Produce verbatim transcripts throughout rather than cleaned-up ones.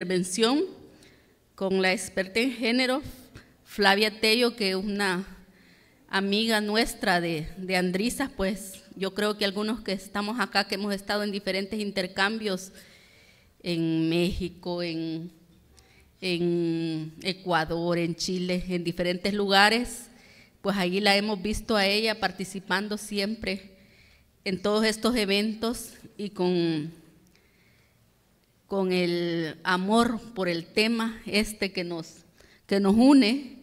Intervención con la experta en género, Flavia Tello, que es una amiga nuestra de, de ANDRYSAS. Pues yo creo que algunos que estamos acá, que hemos estado en diferentes intercambios en México, en, en Ecuador, en Chile, en diferentes lugares, pues allí la hemos visto a ella participando siempre en todos estos eventos y con... con el amor por el tema este que nos, que nos une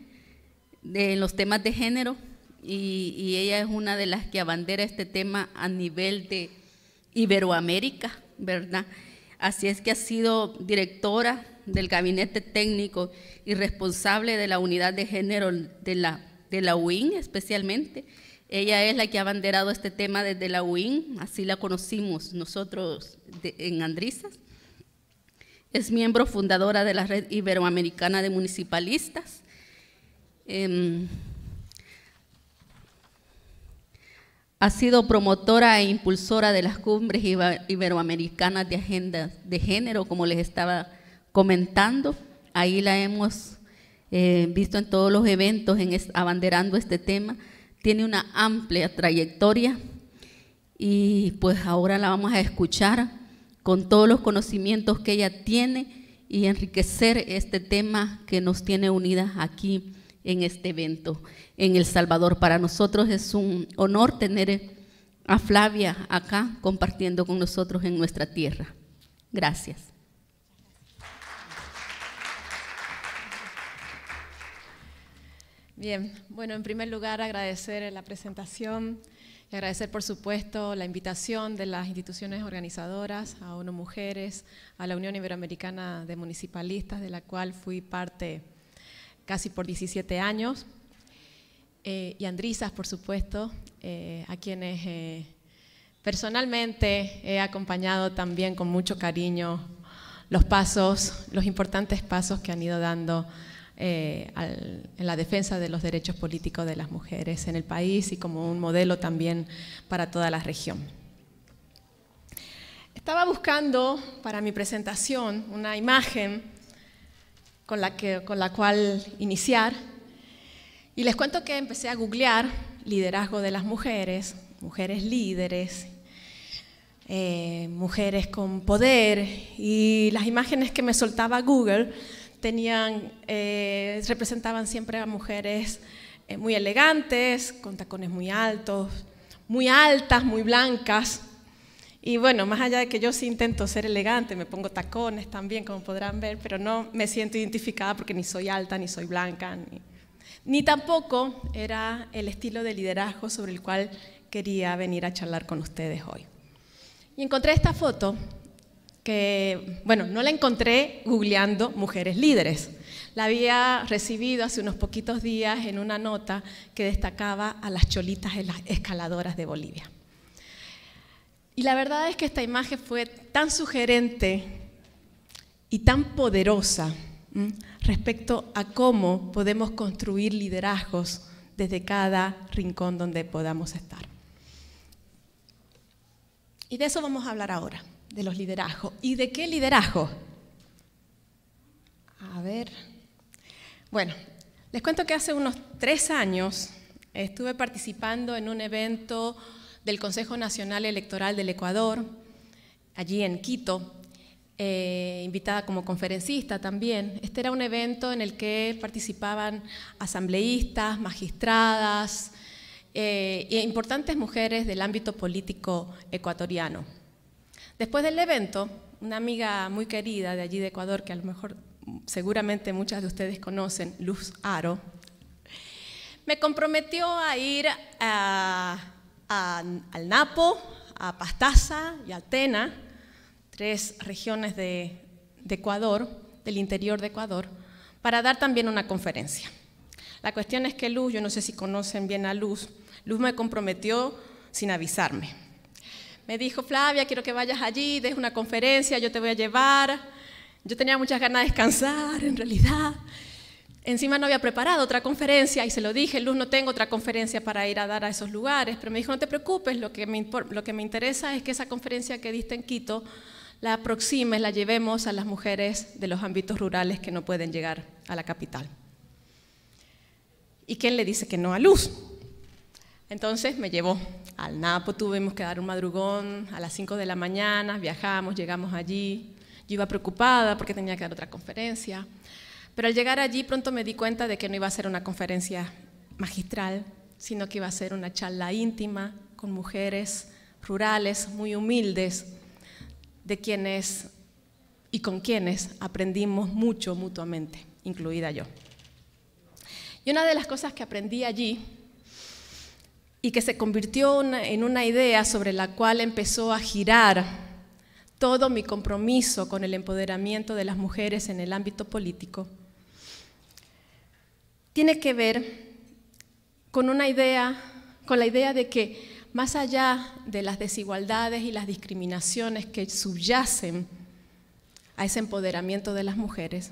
en los temas de género, y, y ella es una de las que abandera este tema a nivel de Iberoamérica, ¿verdad? Así es que ha sido directora del gabinete técnico y responsable de la unidad de género de la, de la U I N especialmente. Ella es la que ha abanderado este tema desde la U I N, así la conocimos nosotros de, en ANDRYSAS. Es miembro fundadora de la Red Iberoamericana de Municipalistas. Eh, ha sido promotora e impulsora de las Cumbres Iberoamericanas de Agenda de Género, como les estaba comentando. Ahí la hemos eh, visto en todos los eventos en es, abanderando este tema. Tiene una amplia trayectoria y pues ahora la vamos a escuchar con todos los conocimientos que ella tiene y enriquecer este tema que nos tiene unidas aquí en este evento en El Salvador. Para nosotros es un honor tener a Flavia acá compartiendo con nosotros en nuestra tierra. Gracias. Bien, bueno, en primer lugar agradecer la presentación. Y agradecer, por supuesto, la invitación de las instituciones organizadoras, a ONU Mujeres, a la Unión Iberoamericana de Municipalistas, de la cual fui parte casi por diecisiete años, eh, y ANDRYSAS, por supuesto, eh, a quienes eh, personalmente he acompañado también con mucho cariño los pasos, los importantes pasos que han ido dando Eh, al, en la defensa de los derechos políticos de las mujeres en el país y como un modelo también para toda la región. Estaba buscando para mi presentación una imagen con la, que, con la cual iniciar, y les cuento que empecé a googlear liderazgo de las mujeres, mujeres líderes, eh, mujeres con poder, y las imágenes que me soltaba Google Tenían, eh, representaban siempre a mujeres eh, muy elegantes, con tacones muy altos, muy altas, muy blancas. Y bueno, más allá de que yo sí intento ser elegante, me pongo tacones también, como podrán ver, pero no me siento identificada porque ni soy alta, ni soy blanca, ni, ni tampoco era el estilo de liderazgo sobre el cual quería venir a charlar con ustedes hoy. Y encontré esta foto, que, bueno, no la encontré googleando mujeres líderes. La había recibido hace unos poquitos días en una nota que destacaba a las cholitas escaladoras de Bolivia. Y la verdad es que esta imagen fue tan sugerente y tan poderosa ¿m? respecto a cómo podemos construir liderazgos desde cada rincón donde podamos estar. Y de eso vamos a hablar ahora, de los liderazgos. ¿Y de qué liderazgo? A ver, bueno, les cuento que hace unos tres años estuve participando en un evento del Consejo Nacional Electoral del Ecuador, allí en Quito, eh, invitada como conferencista también. Este era un evento en el que participaban asambleístas, magistradas eh, e importantes mujeres del ámbito político ecuatoriano. Después del evento, una amiga muy querida de allí de Ecuador, que a lo mejor seguramente muchas de ustedes conocen, Luz Aro, me comprometió a ir a, a, al Napo, a Pastaza y a Altena, tres regiones de, de Ecuador, del interior de Ecuador, para dar también una conferencia. La cuestión es que Luz, yo no sé si conocen bien a Luz, Luz me comprometió sin avisarme. Me dijo, Flavia, quiero que vayas allí, des una conferencia, yo te voy a llevar. Yo tenía muchas ganas de descansar, en realidad. Encima no había preparado otra conferencia y se lo dije, Luz, no tengo otra conferencia para ir a dar a esos lugares. Pero me dijo, no te preocupes, lo que me, lo que me interesa es que esa conferencia que diste en Quito la aproxime, la llevemos a las mujeres de los ámbitos rurales que no pueden llegar a la capital. ¿Y quién le dice que no a Luz? Entonces me llevó al Napo, tuvimos que dar un madrugón a las cinco de la mañana, viajamos, llegamos allí. Yo iba preocupada porque tenía que dar otra conferencia, pero al llegar allí pronto me di cuenta de que no iba a ser una conferencia magistral, sino que iba a ser una charla íntima con mujeres rurales muy humildes, de quienes y con quienes aprendimos mucho mutuamente, incluida yo. Y una de las cosas que aprendí allí y que se convirtió en una idea sobre la cual empezó a girar todo mi compromiso con el empoderamiento de las mujeres en el ámbito político, tiene que ver con una idea, con la idea de que más allá de las desigualdades y las discriminaciones que subyacen a ese empoderamiento de las mujeres,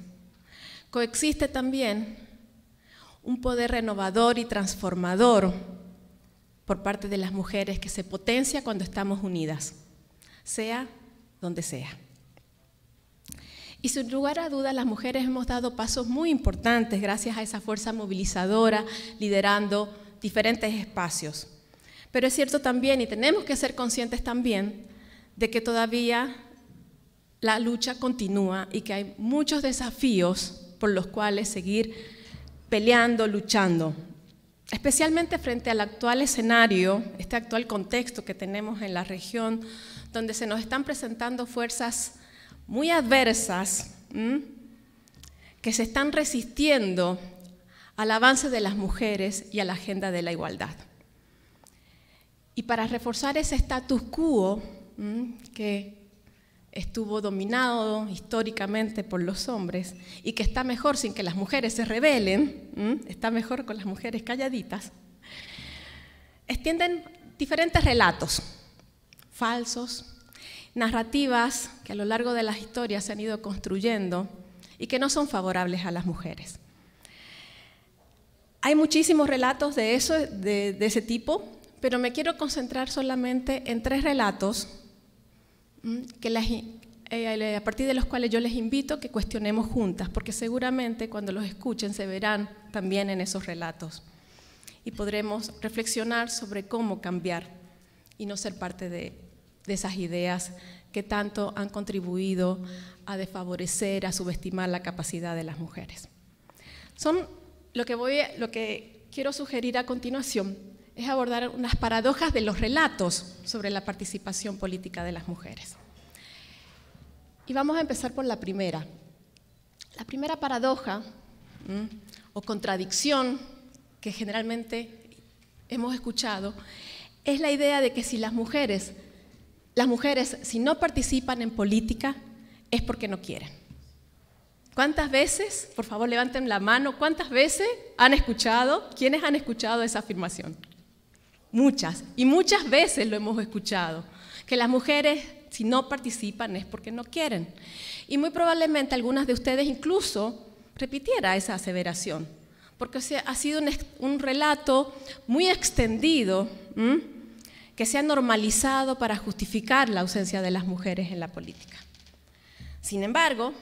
coexiste también un poder renovador y transformador por parte de las mujeres que se potencia cuando estamos unidas, sea donde sea. Y sin lugar a dudas, las mujeres hemos dado pasos muy importantes gracias a esa fuerza movilizadora, liderando diferentes espacios. Pero es cierto también, y tenemos que ser conscientes también, de que todavía la lucha continúa y que hay muchos desafíos por los cuales seguir peleando, luchando. Especialmente frente al actual escenario, este actual contexto que tenemos en la región, donde se nos están presentando fuerzas muy adversas, ¿m? que se están resistiendo al avance de las mujeres y a la agenda de la igualdad. Y para reforzar ese status quo, ¿m? que estuvo dominado históricamente por los hombres y que está mejor sin que las mujeres se rebelen, ¿m? está mejor con las mujeres calladitas, extienden diferentes relatos falsos, narrativas que a lo largo de las historias se han ido construyendo y que no son favorables a las mujeres. Hay muchísimos relatos de, eso, de, de ese tipo, pero me quiero concentrar solamente en tres relatos que las, eh, a partir de los cuales yo les invito que cuestionemos juntas, porque seguramente cuando los escuchen se verán también en esos relatos y podremos reflexionar sobre cómo cambiar y no ser parte de, de esas ideas que tanto han contribuido a desfavorecer, a subestimar la capacidad de las mujeres. Son lo que, voy, lo que quiero sugerir a continuación es abordar unas paradojas de los relatos sobre la participación política de las mujeres. Y vamos a empezar por la primera. La primera paradoja ¿m? o contradicción que generalmente hemos escuchado es la idea de que si las mujeres, las mujeres si no participan en política es porque no quieren. ¿Cuántas veces, por favor levanten la mano, cuántas veces han escuchado, quiénes han escuchado esa afirmación? Muchas, y muchas veces lo hemos escuchado, que las mujeres si no participan es porque no quieren. Y muy probablemente algunas de ustedes incluso repitiera esa aseveración, porque ha sido un, un relato muy extendido ¿m? que se ha normalizado para justificar la ausencia de las mujeres en la política. Sin embargo,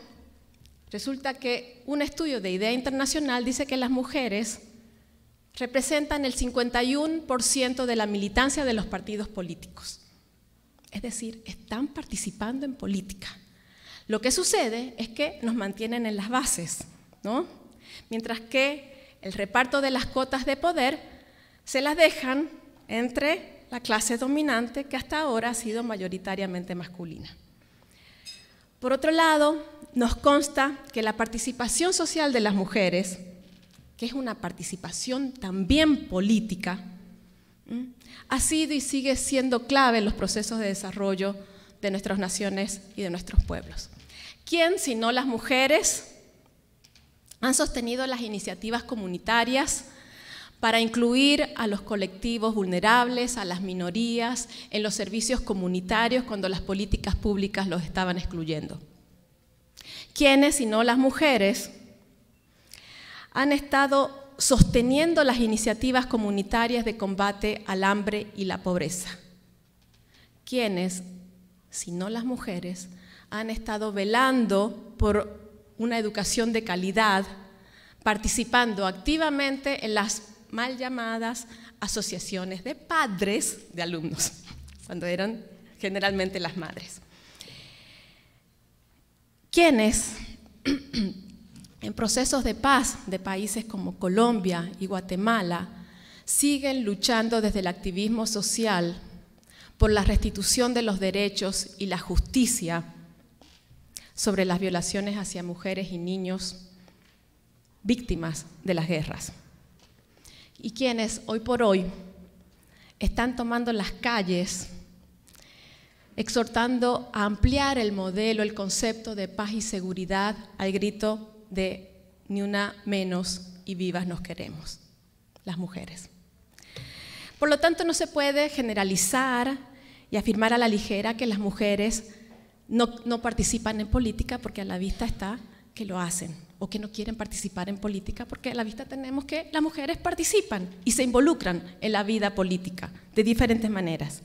resulta que un estudio de Idea Internacional dice que las mujeres representan el cincuenta y uno por ciento de la militancia de los partidos políticos. Es decir, están participando en política. Lo que sucede es que nos mantienen en las bases, ¿no? Mientras que el reparto de las cuotas de poder se las dejan entre la clase dominante, que hasta ahora ha sido mayoritariamente masculina. Por otro lado, nos consta que la participación social de las mujeres, que es una participación también política, ¿m? ha sido y sigue siendo clave en los procesos de desarrollo de nuestras naciones y de nuestros pueblos. ¿Quién, si no las mujeres, han sostenido las iniciativas comunitarias para incluir a los colectivos vulnerables, a las minorías, en los servicios comunitarios cuando las políticas públicas los estaban excluyendo? ¿Quiénes, si no las mujeres, han estado sosteniendo las iniciativas comunitarias de combate al hambre y la pobreza? ¿Quiénes, si no las mujeres, han estado velando por una educación de calidad, participando activamente en las mal llamadas asociaciones de padres de alumnos, cuando eran generalmente las madres, quienes en procesos de paz de países como Colombia y Guatemala siguen luchando desde el activismo social por la restitución de los derechos y la justicia sobre las violaciones hacia mujeres y niños víctimas de las guerras. Y quienes hoy por hoy están tomando las calles, exhortando a ampliar el modelo, el concepto de paz y seguridad al grito de ni una menos y vivas nos queremos, las mujeres. Por lo tanto, no se puede generalizar y afirmar a la ligera que las mujeres no, no participan en política, porque a la vista está que lo hacen, o que no quieren participar en política, porque a la vista tenemos que las mujeres participan y se involucran en la vida política de diferentes maneras.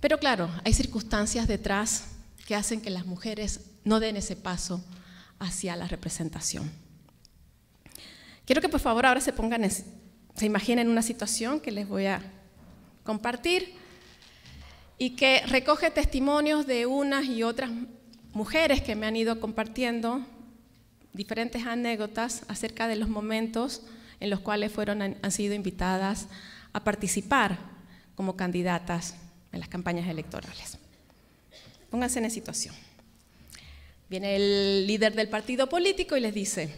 Pero claro, hay circunstancias detrás que hacen que las mujeres no den ese paso hacia la representación. Quiero que por favor ahora se pongan, se imaginen una situación que les voy a compartir y que recoge testimonios de unas y otras mujeres que me han ido compartiendo diferentes anécdotas acerca de los momentos en los cuales fueron, han sido invitadas a participar como candidatas en las campañas electorales. Pónganse en situación. Viene el líder del partido político y les dice: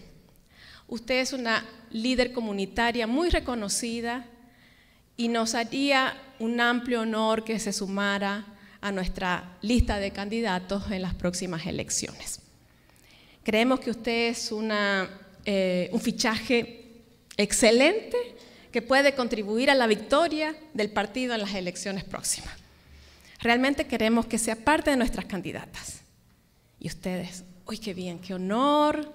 usted es una líder comunitaria muy reconocida y nos haría un amplio honor que se sumara a nuestra lista de candidatos en las próximas elecciones. Creemos que usted es una, eh, un fichaje excelente que puede contribuir a la victoria del partido en las elecciones próximas. Realmente queremos que sea parte de nuestras candidatas. Y ustedes, uy, qué bien, qué honor,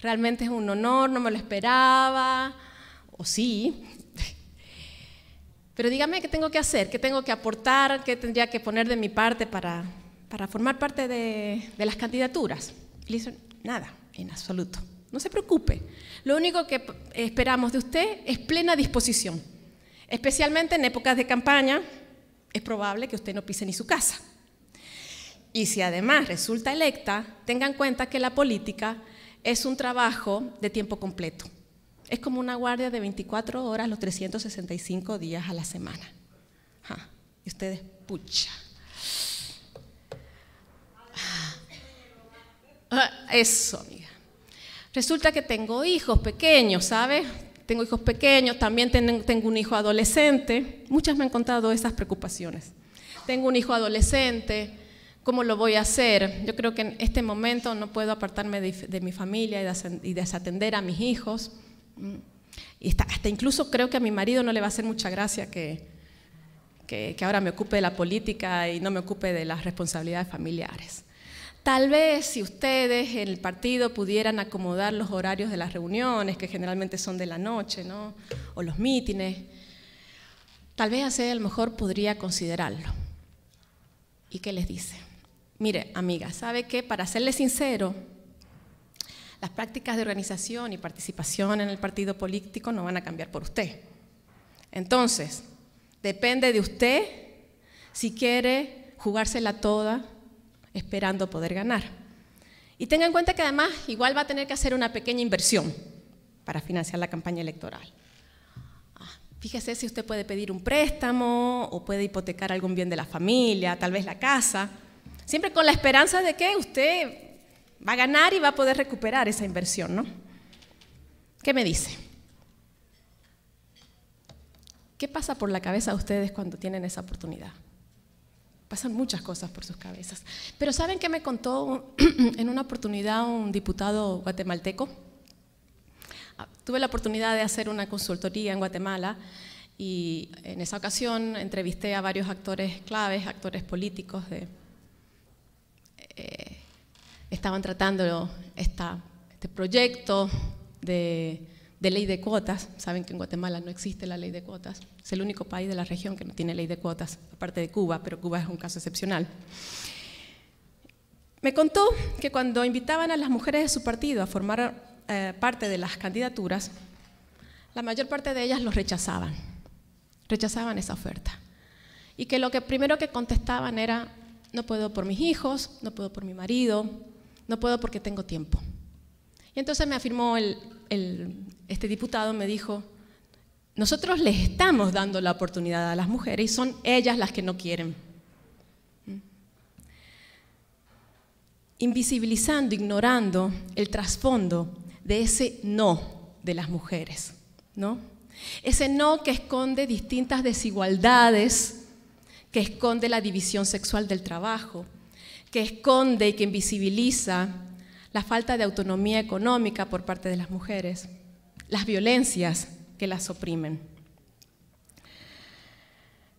realmente es un honor, no me lo esperaba, o sí. Pero dígame qué tengo que hacer, qué tengo que aportar, qué tendría que poner de mi parte para, para formar parte de, de las candidaturas. Y le dicen, nada, en absoluto. No se preocupe, lo único que esperamos de usted es plena disposición, especialmente en épocas de campaña. Es probable que usted no pise ni su casa. Y si además resulta electa, tenga en cuenta que la política es un trabajo de tiempo completo. Es como una guardia de veinticuatro horas los trescientos sesenta y cinco días a la semana. Ja. Y ustedes, pucha. Eso, amiga. Resulta que tengo hijos pequeños, ¿sabes? Tengo hijos pequeños, también tengo un hijo adolescente. Muchas me han contado esas preocupaciones. Tengo un hijo adolescente, ¿cómo lo voy a hacer? Yo creo que en este momento no puedo apartarme de, de mi familia y desatender a mis hijos. Y hasta, hasta incluso creo que a mi marido no le va a hacer mucha gracia que, que, que ahora me ocupe de la política y no me ocupe de las responsabilidades familiares. Tal vez si ustedes en el partido pudieran acomodar los horarios de las reuniones, que generalmente son de la noche, ¿no? O los mítines, tal vez así a lo mejor podría considerarlo. ¿Y qué les dice? Mire, amiga, ¿sabe qué? Para serle sincero, las prácticas de organización y participación en el partido político no van a cambiar por usted. Entonces, depende de usted si quiere jugársela toda, esperando poder ganar. Y tenga en cuenta que además igual va a tener que hacer una pequeña inversión para financiar la campaña electoral. Fíjese si usted puede pedir un préstamo o puede hipotecar algún bien de la familia, tal vez la casa, siempre con la esperanza de que usted va a ganar y va a poder recuperar esa inversión, ¿no? ¿Qué me dice? ¿Qué pasa por la cabeza de ustedes cuando tienen esa oportunidad? Pasan muchas cosas por sus cabezas. Pero ¿saben qué me contó en una oportunidad un diputado guatemalteco? Tuve la oportunidad de hacer una consultoría en Guatemala y en esa ocasión entrevisté a varios actores claves, actores políticos de, eh, estaban tratando esta, este proyecto de, de ley de cuotas. Saben que en Guatemala no existe la ley de cuotas, es el único país de la región que no tiene ley de cuotas, aparte de Cuba, pero Cuba es un caso excepcional. Me contó que cuando invitaban a las mujeres de su partido a formar eh, parte de las candidaturas, la mayor parte de ellas los rechazaban, rechazaban esa oferta. Y que lo que primero que contestaban era: no puedo por mis hijos, no puedo por mi marido, no puedo porque tengo tiempo. Y entonces me afirmó el, el, este diputado, me dijo: nosotros les estamos dando la oportunidad a las mujeres y son ellas las que no quieren. Invisibilizando, ignorando el trasfondo de ese no de las mujeres, ¿no? Ese no que esconde distintas desigualdades, que esconde la división sexual del trabajo, que esconde y que invisibiliza la falta de autonomía económica por parte de las mujeres, las violencias que las oprimen.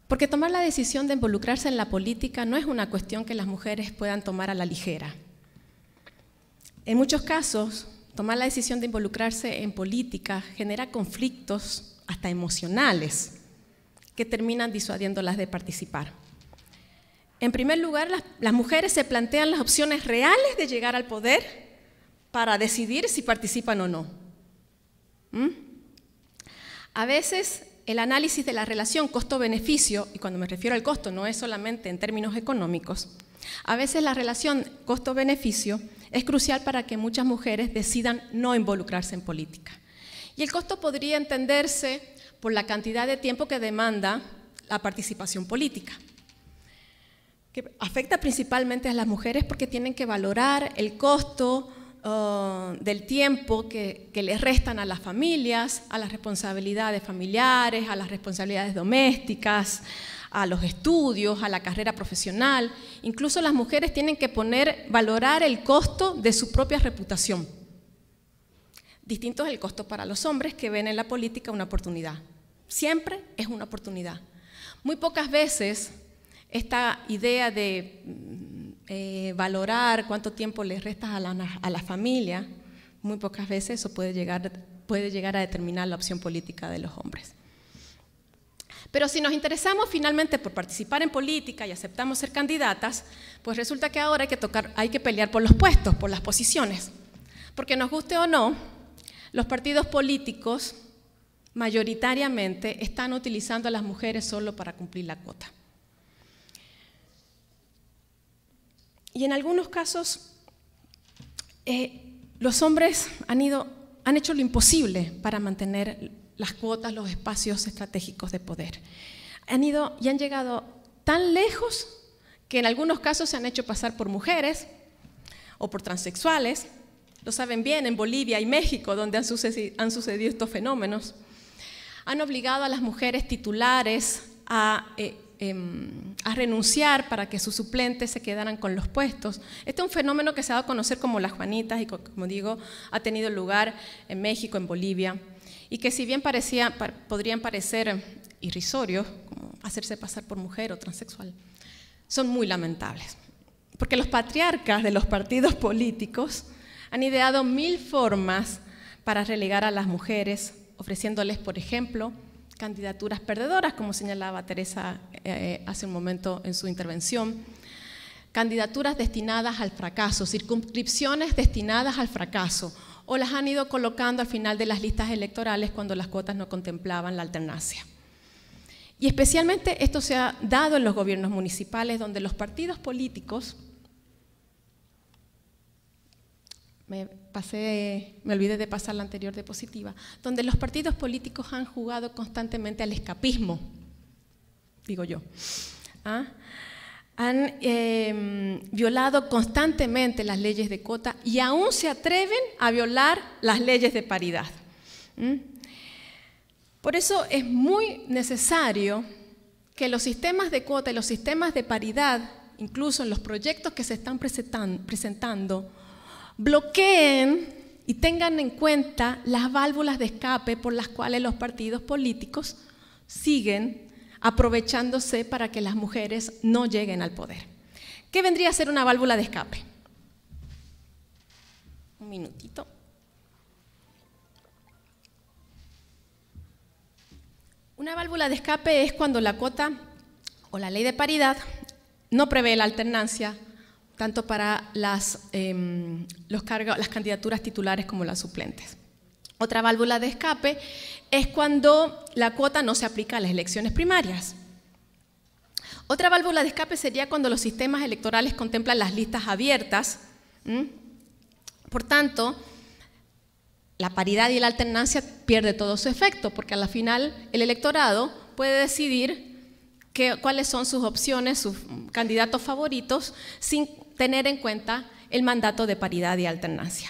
Porque tomar la decisión de involucrarse en la política no es una cuestión que las mujeres puedan tomar a la ligera. En muchos casos, tomar la decisión de involucrarse en política genera conflictos hasta emocionales, que terminan disuadiéndolas de participar. En primer lugar, las, las mujeres se plantean las opciones reales de llegar al poder para decidir si participan o no. ¿Mm? A veces el análisis de la relación costo-beneficio, y cuando me refiero al costo no es solamente en términos económicos, a veces la relación costo-beneficio es crucial para que muchas mujeres decidan no involucrarse en política. Y el costo podría entenderse por la cantidad de tiempo que demanda la participación política, que afecta principalmente a las mujeres porque tienen que valorar el costo uh, del tiempo que, que les restan a las familias, a las responsabilidades familiares, a las responsabilidades domésticas, a los estudios, a la carrera profesional. Incluso las mujeres tienen que poner, valorar el costo de su propia reputación. Distinto es el costo para los hombres que ven en la política una oportunidad. Siempre es una oportunidad. Muy pocas veces esta idea de eh, valorar cuánto tiempo les restas a la, a la familia, muy pocas veces eso puede llegar, puede llegar a determinar la opción política de los hombres. Pero si nos interesamos finalmente por participar en política y aceptamos ser candidatas, pues resulta que ahora hay que, tocar, hay que pelear por los puestos, por las posiciones. Porque nos guste o no, los partidos políticos mayoritariamente están utilizando a las mujeres solo para cumplir la cuota. Y en algunos casos eh, los hombres han, ido, han hecho lo imposible para mantener las cuotas, los espacios estratégicos de poder. Han ido y han llegado tan lejos que en algunos casos se han hecho pasar por mujeres o por transexuales. Lo saben bien en Bolivia y México, donde han sucedido, han sucedido estos fenómenos. Han obligado a las mujeres titulares a, eh, eh, a renunciar para que sus suplentes se quedaran con los puestos. Este es un fenómeno que se ha dado a conocer como las Juanitas y, como digo, ha tenido lugar en México, en Bolivia, y que si bien parecía, podrían parecer irrisorios, como hacerse pasar por mujer o transexual, son muy lamentables. Porque los patriarcas de los partidos políticos han ideado mil formas para relegar a las mujeres, ofreciéndoles, por ejemplo, candidaturas perdedoras, como señalaba Teresa eh, hace un momento en su intervención, candidaturas destinadas al fracaso, circunscripciones destinadas al fracaso, o las han ido colocando al final de las listas electorales cuando las cuotas no contemplaban la alternancia. Y especialmente esto se ha dado en los gobiernos municipales, donde los partidos políticos… Me, pasé, me olvidé de pasar la anterior diapositiva, donde los partidos políticos han jugado constantemente al escapismo, digo yo. ¿Ah? Han eh, violado constantemente las leyes de cuota y aún se atreven a violar las leyes de paridad. ¿Mm? Por eso es muy necesario que los sistemas de cuota y los sistemas de paridad, incluso en los proyectos que se están presentan, presentando, bloqueen y tengan en cuenta las válvulas de escape por las cuales los partidos políticos siguen aprovechándose para que las mujeres no lleguen al poder. ¿Qué vendría a ser una válvula de escape? Un minutito. Una válvula de escape es cuando la cuota o la ley de paridad no prevé la alternancia tanto para las, eh, los cargos, las candidaturas titulares como las suplentes. Otra válvula de escape es cuando la cuota no se aplica a las elecciones primarias. Otra válvula de escape sería cuando los sistemas electorales contemplan las listas abiertas. ¿Mm? Por tanto, la paridad y la alternancia pierde todo su efecto, porque al final el electorado puede decidir que, cuáles son sus opciones, sus candidatos favoritos, sin tener en cuenta el mandato de paridad y alternancia.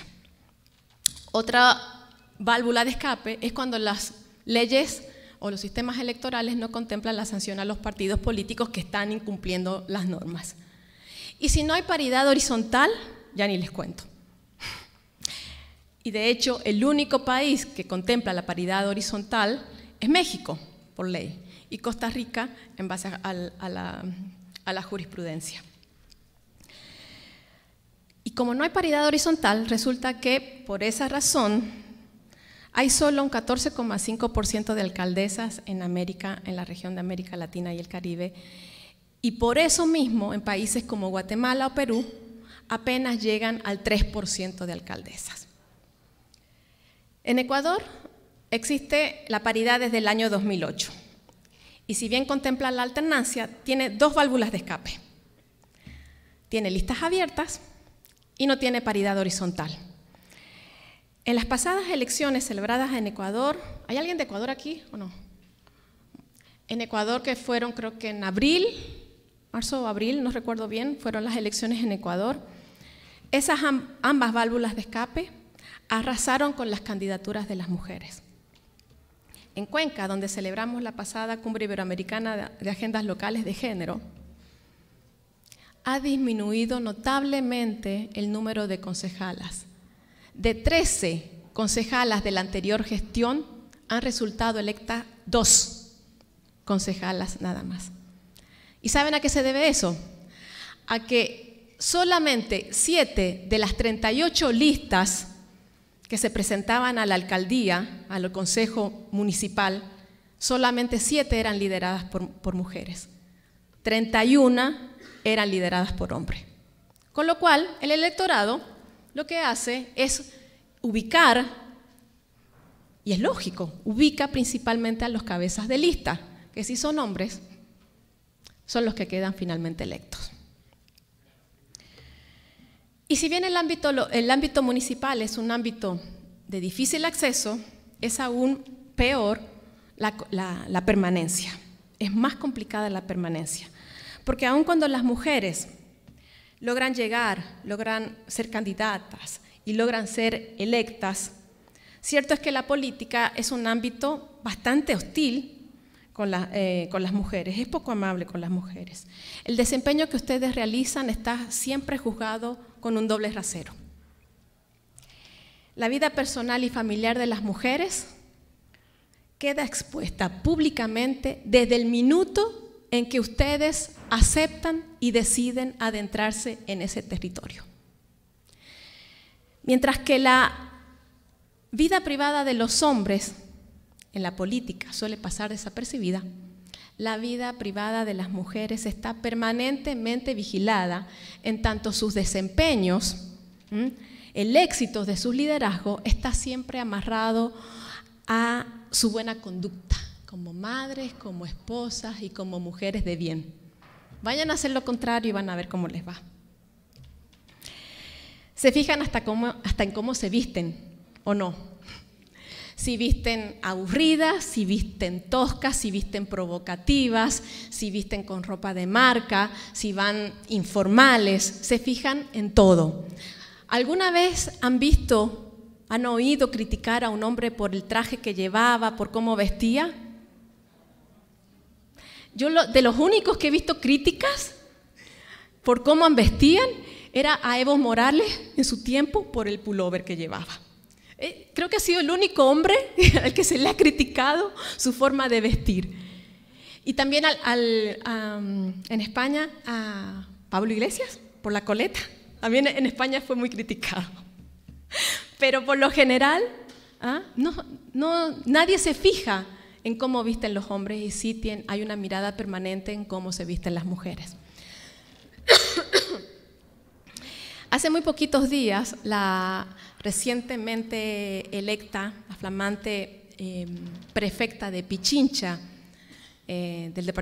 Otra válvula de escape es cuando las leyes o los sistemas electorales no contemplan la sanción a los partidos políticos que están incumpliendo las normas. Y si no hay paridad horizontal, ya ni les cuento. Y de hecho, el único país que contempla la paridad horizontal es México, por ley, y Costa Rica en base a, a, a, la, a la jurisprudencia. Y como no hay paridad horizontal, resulta que por esa razón hay solo un catorce coma cinco por ciento de alcaldesas en América, en la región de América Latina y el Caribe, y por eso mismo en países como Guatemala o Perú apenas llegan al tres por ciento de alcaldesas. En Ecuador existe la paridad desde el año dos mil ocho, y si bien contempla la alternancia, tiene dos válvulas de escape. Tiene listas abiertas y no tiene paridad horizontal. En las pasadas elecciones celebradas en Ecuador, ¿hay alguien de Ecuador aquí o no? En Ecuador, que fueron creo que en abril, marzo o abril, no recuerdo bien, fueron las elecciones en Ecuador. Esas ambas válvulas de escape arrasaron con las candidaturas de las mujeres. En Cuenca, donde celebramos la pasada Cumbre Iberoamericana de Agendas Locales de Género, ha disminuido notablemente el número de concejalas. De trece concejalas de la anterior gestión, han resultado electas dos concejalas nada más. ¿Y saben a qué se debe eso? A que solamente siete de las treinta y ocho listas que se presentaban a la alcaldía, al consejo municipal, solamente siete eran lideradas por, por mujeres. treinta y una eran lideradas por hombres. Con lo cual, el electorado lo que hace es ubicar, y es lógico, ubica principalmente a los cabezas de lista, que si son hombres, son los que quedan finalmente electos. Y si bien el ámbito, el ámbito municipal es un ámbito de difícil acceso, es aún peor la, la, la permanencia. Es más complicada la permanencia, porque aun cuando las mujeres logran llegar, logran ser candidatas y logran ser electas, cierto es que la política es un ámbito bastante hostil con, la, eh, con las mujeres, es poco amable con las mujeres. El desempeño que ustedes realizan está siempre juzgado con un doble rasero. La vida personal y familiar de las mujeres queda expuesta públicamente desde el minuto en que ustedes aceptan y deciden adentrarse en ese territorio. Mientras que la vida privada de los hombres en la política suele pasar desapercibida, la vida privada de las mujeres está permanentemente vigilada, en tanto sus desempeños, ¿m? el éxito de sus liderazgos está siempre amarrado a su buena conducta, como madres, como esposas y como mujeres de bien. Vayan a hacer lo contrario y van a ver cómo les va. Se fijan hasta, cómo, hasta en cómo se visten, ¿o no? Si visten aburridas, si visten toscas, si visten provocativas, si visten con ropa de marca, si van informales, se fijan en todo. ¿Alguna vez han visto, han oído criticar a un hombre por el traje que llevaba, por cómo vestía? Yo lo, de los únicos que he visto críticas por cómo vestían era a Evo Morales en su tiempo por el pullover que llevaba. Eh, creo que ha sido el único hombre al que se le ha criticado su forma de vestir. Y también al, al, a, en España a Pablo Iglesias por la coleta. También en España fue muy criticado. Pero por lo general, ¿ah? no, no, nadie se fija en cómo visten los hombres, y sí tienen, hay una mirada permanente en cómo se visten las mujeres. Hace muy poquitos días, la recientemente electa, la flamante eh, prefecta de Pichincha, eh, de la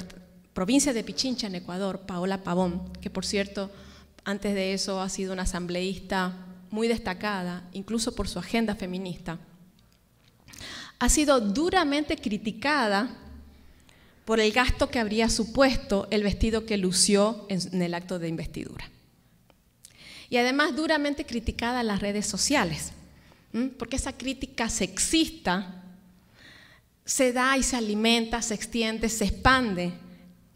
provincia de Pichincha en Ecuador, Paola Pavón, que por cierto, antes de eso ha sido una asambleísta muy destacada, incluso por su agenda feminista, ha sido duramente criticada por el gasto que habría supuesto el vestido que lució en el acto de investidura. Y además duramente criticada en las redes sociales, ¿m? Porque esa crítica sexista se da y se alimenta, se extiende, se expande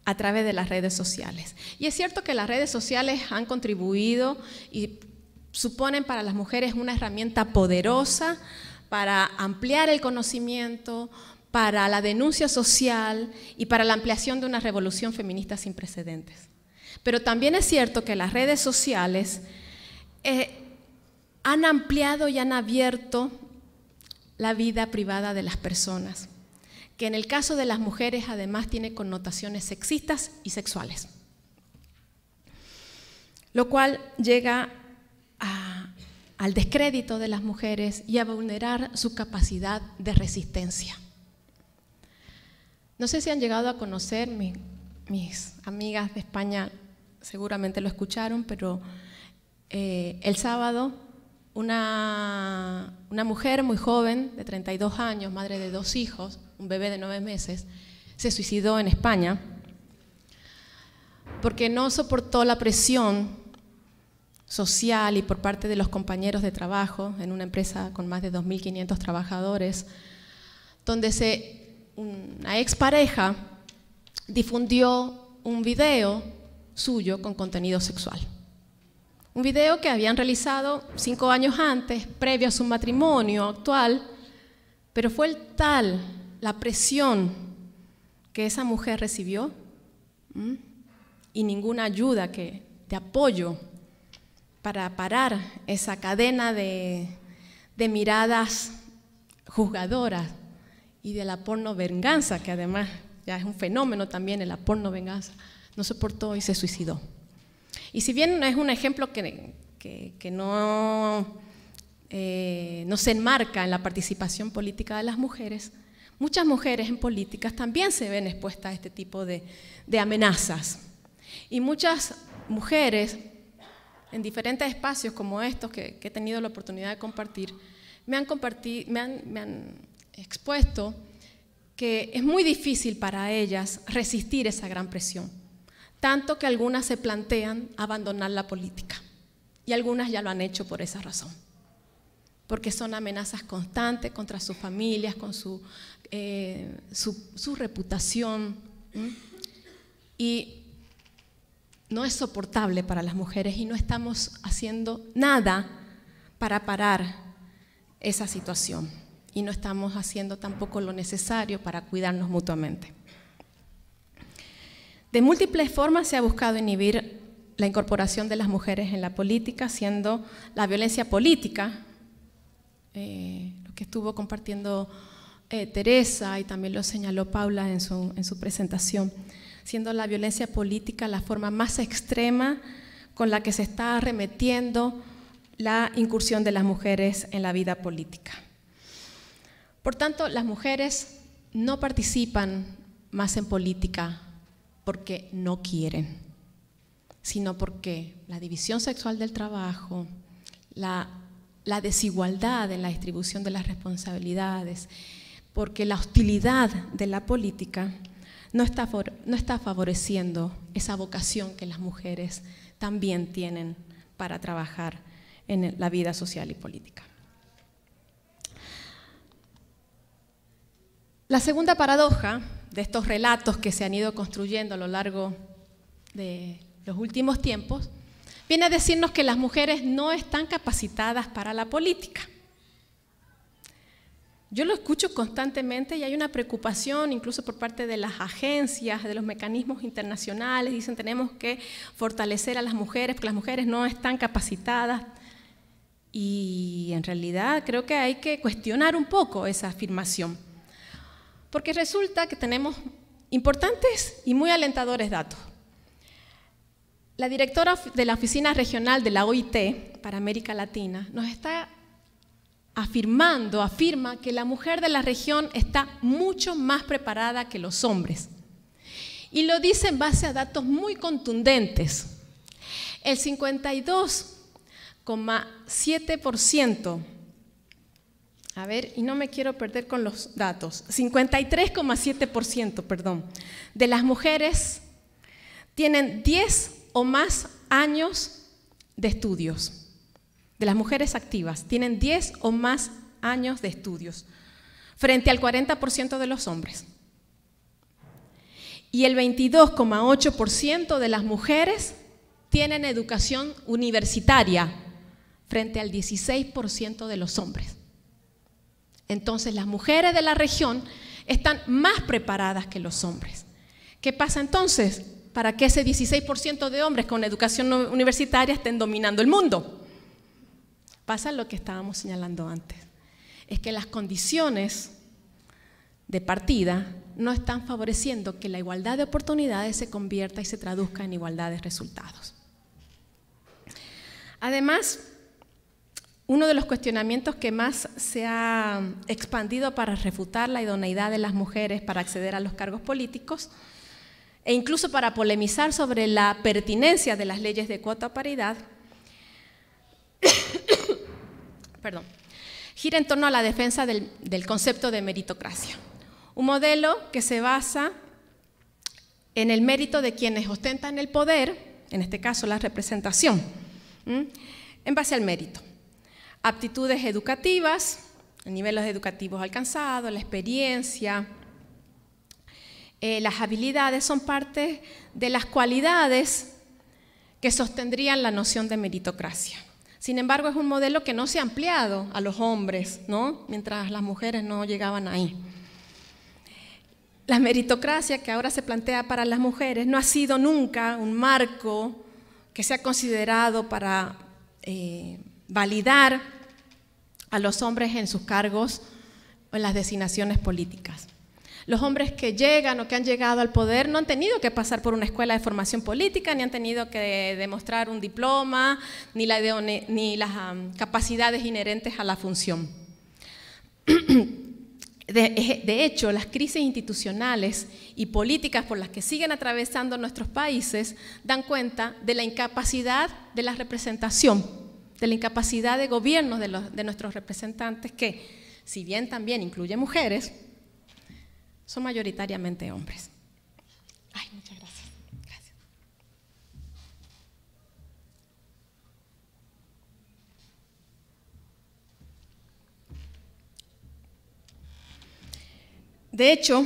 a través de las redes sociales. Y es cierto que las redes sociales han contribuido y suponen para las mujeres una herramienta poderosa para ampliar el conocimiento, para la denuncia social y para la ampliación de una revolución feminista sin precedentes. Pero también es cierto que las redes sociales eh, han ampliado y han abierto la vida privada de las personas, que en el caso de las mujeres además tiene connotaciones sexistas y sexuales, lo cual llega a, al descrédito de las mujeres y a vulnerar su capacidad de resistencia. No sé si han llegado a conocer, mi, mis amigas de España seguramente lo escucharon, pero eh, el sábado una, una mujer muy joven de treinta y dos años, madre de dos hijos, un bebé de nueve meses, se suicidó en España porque no soportó la presión social y por parte de los compañeros de trabajo en una empresa con más de dos mil quinientos trabajadores, donde se, una expareja difundió un video suyo con contenido sexual. Un video que habían realizado cinco años antes, previo a su matrimonio actual, pero fue el tal la presión que esa mujer recibió, ¿m? Y ninguna ayuda que, de apoyo para parar esa cadena de, de miradas juzgadoras y de la porno venganza, que además ya es un fenómeno también, en la porno venganza, no soportó y se suicidó. Y si bien es un ejemplo que, que, que no, eh, no se enmarca en la participación política de las mujeres, muchas mujeres en políticas también se ven expuestas a este tipo de, de amenazas. Y muchas mujeres en diferentes espacios como estos que, que he tenido la oportunidad de compartir, me han, comparti- me han, me han expuesto que es muy difícil para ellas resistir esa gran presión, tanto que algunas se plantean abandonar la política y algunas ya lo han hecho por esa razón, porque son amenazas constantes contra sus familias, con su, eh, su, su reputación, ¿m? Y no es soportable para las mujeres y no estamos haciendo nada para parar esa situación y no estamos haciendo tampoco lo necesario para cuidarnos mutuamente. De múltiples formas se ha buscado inhibir la incorporación de las mujeres en la política, siendo la violencia política, Eh, lo que estuvo compartiendo eh, Teresa y también lo señaló Paula en su, en su presentación, siendo la violencia política la forma más extrema con la que se está arremetiendo la incursión de las mujeres en la vida política. Por tanto, las mujeres no participan más en política porque no quieren, sino porque la división sexual del trabajo, la la desigualdad en la distribución de las responsabilidades, porque la hostilidad de la política no está, no está favoreciendo esa vocación que las mujeres también tienen para trabajar en la vida social y política. La segunda paradoja de estos relatos que se han ido construyendo a lo largo de los últimos tiempos viene a decirnos que las mujeres no están capacitadas para la política. Yo lo escucho constantemente y hay una preocupación incluso por parte de las agencias, de los mecanismos internacionales, dicen tenemos que fortalecer a las mujeres porque las mujeres no están capacitadas, y en realidad creo que hay que cuestionar un poco esa afirmación, porque resulta que tenemos importantes y muy alentadores datos. La directora de la Oficina Regional de la O I T para América Latina nos está afirmando, afirma que la mujer de la región está mucho más preparada que los hombres. Y lo dice en base a datos muy contundentes. El cincuenta y dos coma siete por ciento, a ver, y no me quiero perder con los datos, cincuenta y tres coma siete por ciento, perdón, de las mujeres tienen diez o más años de estudios. De las mujeres activas, tienen diez o más años de estudios, frente al cuarenta por ciento de los hombres. Y el veintidós coma ocho por ciento de las mujeres tienen educación universitaria, frente al dieciséis por ciento de los hombres. Entonces, las mujeres de la región están más preparadas que los hombres. ¿Qué pasa entonces para que ese dieciséis por ciento de hombres con educación universitaria estén dominando el mundo? Pasa lo que estábamos señalando antes. Es que las condiciones de partida no están favoreciendo que la igualdad de oportunidades se convierta y se traduzca en igualdad de resultados. Además, uno de los cuestionamientos que más se ha expandido para refutar la idoneidad de las mujeres para acceder a los cargos políticos e incluso para polemizar sobre la pertinencia de las leyes de cuota paridad, perdón, gira en torno a la defensa del, del concepto de meritocracia, un modelo que se basa en el mérito de quienes ostentan el poder, en este caso la representación, ¿m? en base al mérito, aptitudes educativas, niveles educativos alcanzados, la experiencia. Eh, las habilidades son parte de las cualidades que sostendrían la noción de meritocracia. Sin embargo, es un modelo que no se ha ampliado a los hombres, ¿no? Mientras las mujeres no llegaban ahí. La meritocracia que ahora se plantea para las mujeres no ha sido nunca un marco que se ha considerado para eh, validar a los hombres en sus cargos o en las designaciones políticas. Los hombres que llegan o que han llegado al poder no han tenido que pasar por una escuela de formación política, ni han tenido que demostrar un diploma, ni, la de, ni las um, capacidades inherentes a la función. De, de hecho, las crisis institucionales y políticas por las que siguen atravesando nuestros países dan cuenta de la incapacidad de la representación, de la incapacidad de gobiernos de, los, de nuestros representantes que, si bien también incluye mujeres, son mayoritariamente hombres. Ay, muchas gracias. Gracias. De hecho,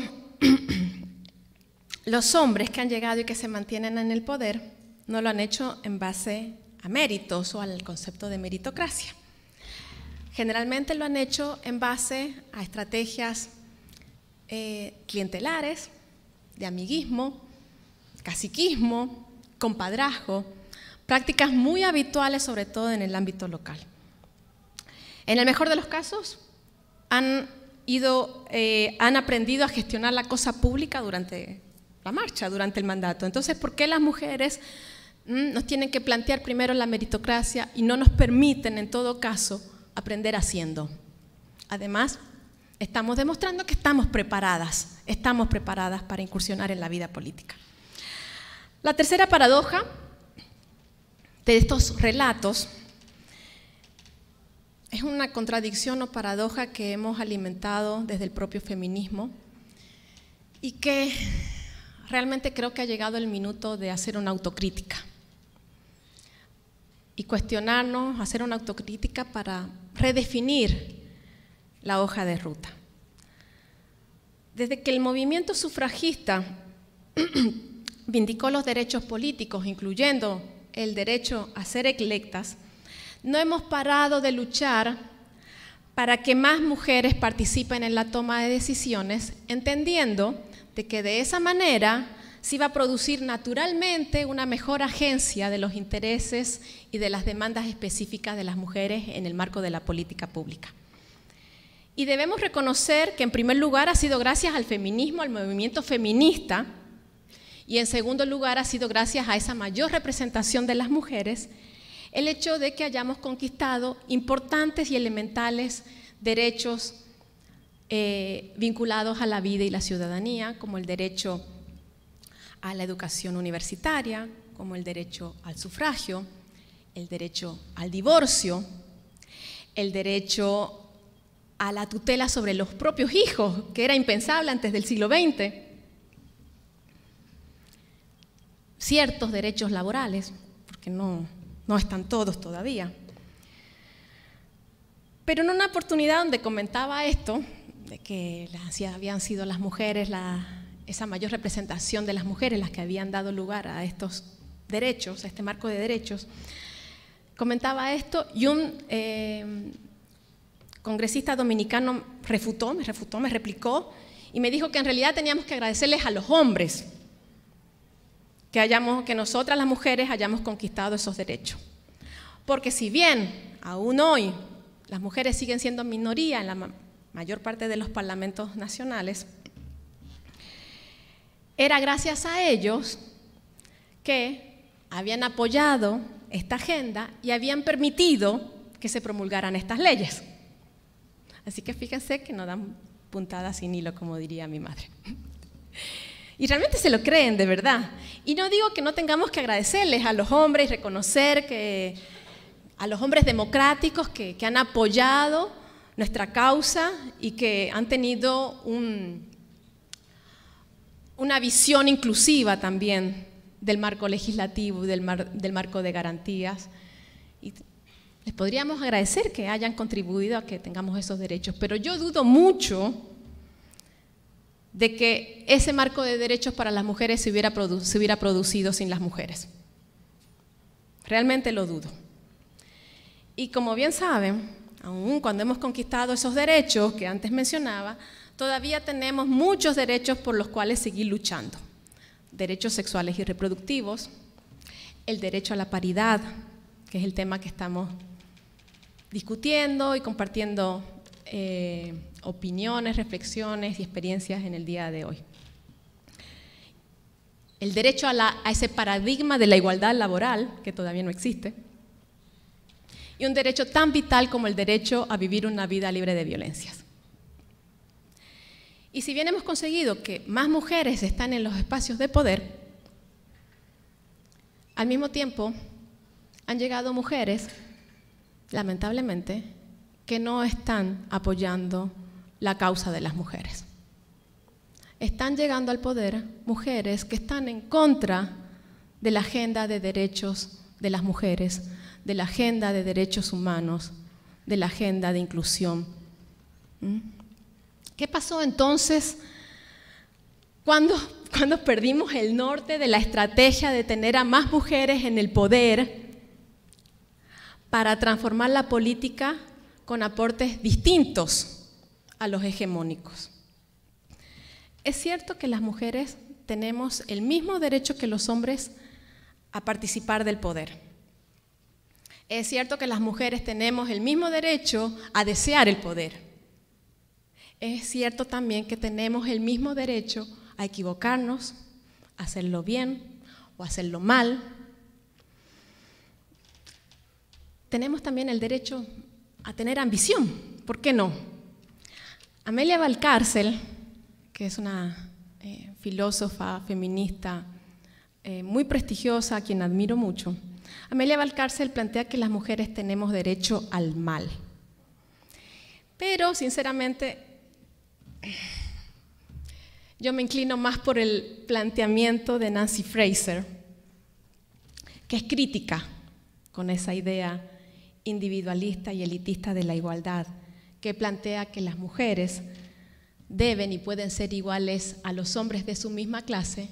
los hombres que han llegado y que se mantienen en el poder no lo han hecho en base a méritos o al concepto de meritocracia. Generalmente lo han hecho en base a estrategias Eh, clientelares, de amiguismo, caciquismo, compadrazgo, prácticas muy habituales sobre todo en el ámbito local. En el mejor de los casos han, ido, eh, han aprendido a gestionar la cosa pública durante la marcha, durante el mandato. Entonces, ¿por qué las mujeres mm, nos tienen que plantear primero la meritocracia y no nos permiten en todo caso aprender haciendo? Además, estamos demostrando que estamos preparadas, estamos preparadas para incursionar en la vida política. La tercera paradoja de estos relatos es una contradicción o paradoja que hemos alimentado desde el propio feminismo y que realmente creo que ha llegado el minuto de hacer una autocrítica y cuestionarnos, hacer una autocrítica para redefinir la hoja de ruta. Desde que el movimiento sufragista vindicó los derechos políticos, incluyendo el derecho a ser electas, no hemos parado de luchar para que más mujeres participen en la toma de decisiones, entendiendo de que de esa manera se iba a producir naturalmente una mejor agencia de los intereses y de las demandas específicas de las mujeres en el marco de la política pública. Y debemos reconocer que en primer lugar ha sido gracias al feminismo, al movimiento feminista Y en segundo lugar, ha sido gracias a esa mayor representación de las mujeres el hecho de que hayamos conquistado importantes y elementales derechos eh, vinculados a la vida y la ciudadanía, como el derecho a la educación universitaria, como el derecho al sufragio, el derecho al divorcio, el derecho a la tutela sobre los propios hijos, que era impensable antes del siglo veinte, ciertos derechos laborales, porque no, no están todos todavía. Pero en una oportunidad donde comentaba esto, de que habían sido las mujeres, la, esa mayor representación de las mujeres las que habían dado lugar a estos derechos, a este marco de derechos, comentaba esto y un eh, congresista dominicano refutó, me refutó, me replicó y me dijo que en realidad teníamos que agradecerles a los hombres que, hayamos, que nosotras las mujeres hayamos conquistado esos derechos. Porque si bien aún hoy las mujeres siguen siendo minoría en la ma- mayor parte de los parlamentos nacionales, era gracias a ellos que habían apoyado esta agenda y habían permitido que se promulgaran estas leyes. Así que fíjense que no dan puntadas sin hilo, como diría mi madre. Y realmente se lo creen, de verdad. Y no digo que no tengamos que agradecerles a los hombres y reconocer que a los hombres democráticos que, que han apoyado nuestra causa y que han tenido un, una visión inclusiva también del marco legislativo, del, mar, del marco de garantías. Y les podríamos agradecer que hayan contribuido a que tengamos esos derechos, pero yo dudo mucho de que ese marco de derechos para las mujeres se hubiera, produ se hubiera producido sin las mujeres. Realmente lo dudo. Y como bien saben, aún cuando hemos conquistado esos derechos que antes mencionaba, todavía tenemos muchos derechos por los cuales seguir luchando. Derechos sexuales y reproductivos, el derecho a la paridad, que es el tema que estamos discutiendo y compartiendo eh, opiniones, reflexiones y experiencias en el día de hoy. El derecho a, la, a ese paradigma de la igualdad laboral, que todavía no existe, y un derecho tan vital como el derecho a vivir una vida libre de violencias. Y si bien hemos conseguido que más mujeres están en los espacios de poder, al mismo tiempo han llegado mujeres, lamentablemente, que no están apoyando la causa de las mujeres. Están llegando al poder mujeres que están en contra de la agenda de derechos de las mujeres, de la agenda de derechos humanos, de la agenda de inclusión. ¿Mm? ¿Qué pasó entonces cuando, cuando perdimos el norte de la estrategia de tener a más mujeres en el poder para transformar la política con aportes distintos a los hegemónicos? Es cierto que las mujeres tenemos el mismo derecho que los hombres a participar del poder. Es cierto que las mujeres tenemos el mismo derecho a desear el poder. Es cierto también que tenemos el mismo derecho a equivocarnos, a hacerlo bien o a hacerlo mal. Tenemos también el derecho a tener ambición, ¿por qué no? Amelia Valcárcel, que es una eh, filósofa feminista eh, muy prestigiosa, a quien admiro mucho, Amelia Valcárcel plantea que las mujeres tenemos derecho al mal. Pero, sinceramente, yo me inclino más por el planteamiento de Nancy Fraser, que es crítica con esa idea individualista y elitista de la igualdad, que plantea que las mujeres deben y pueden ser iguales a los hombres de su misma clase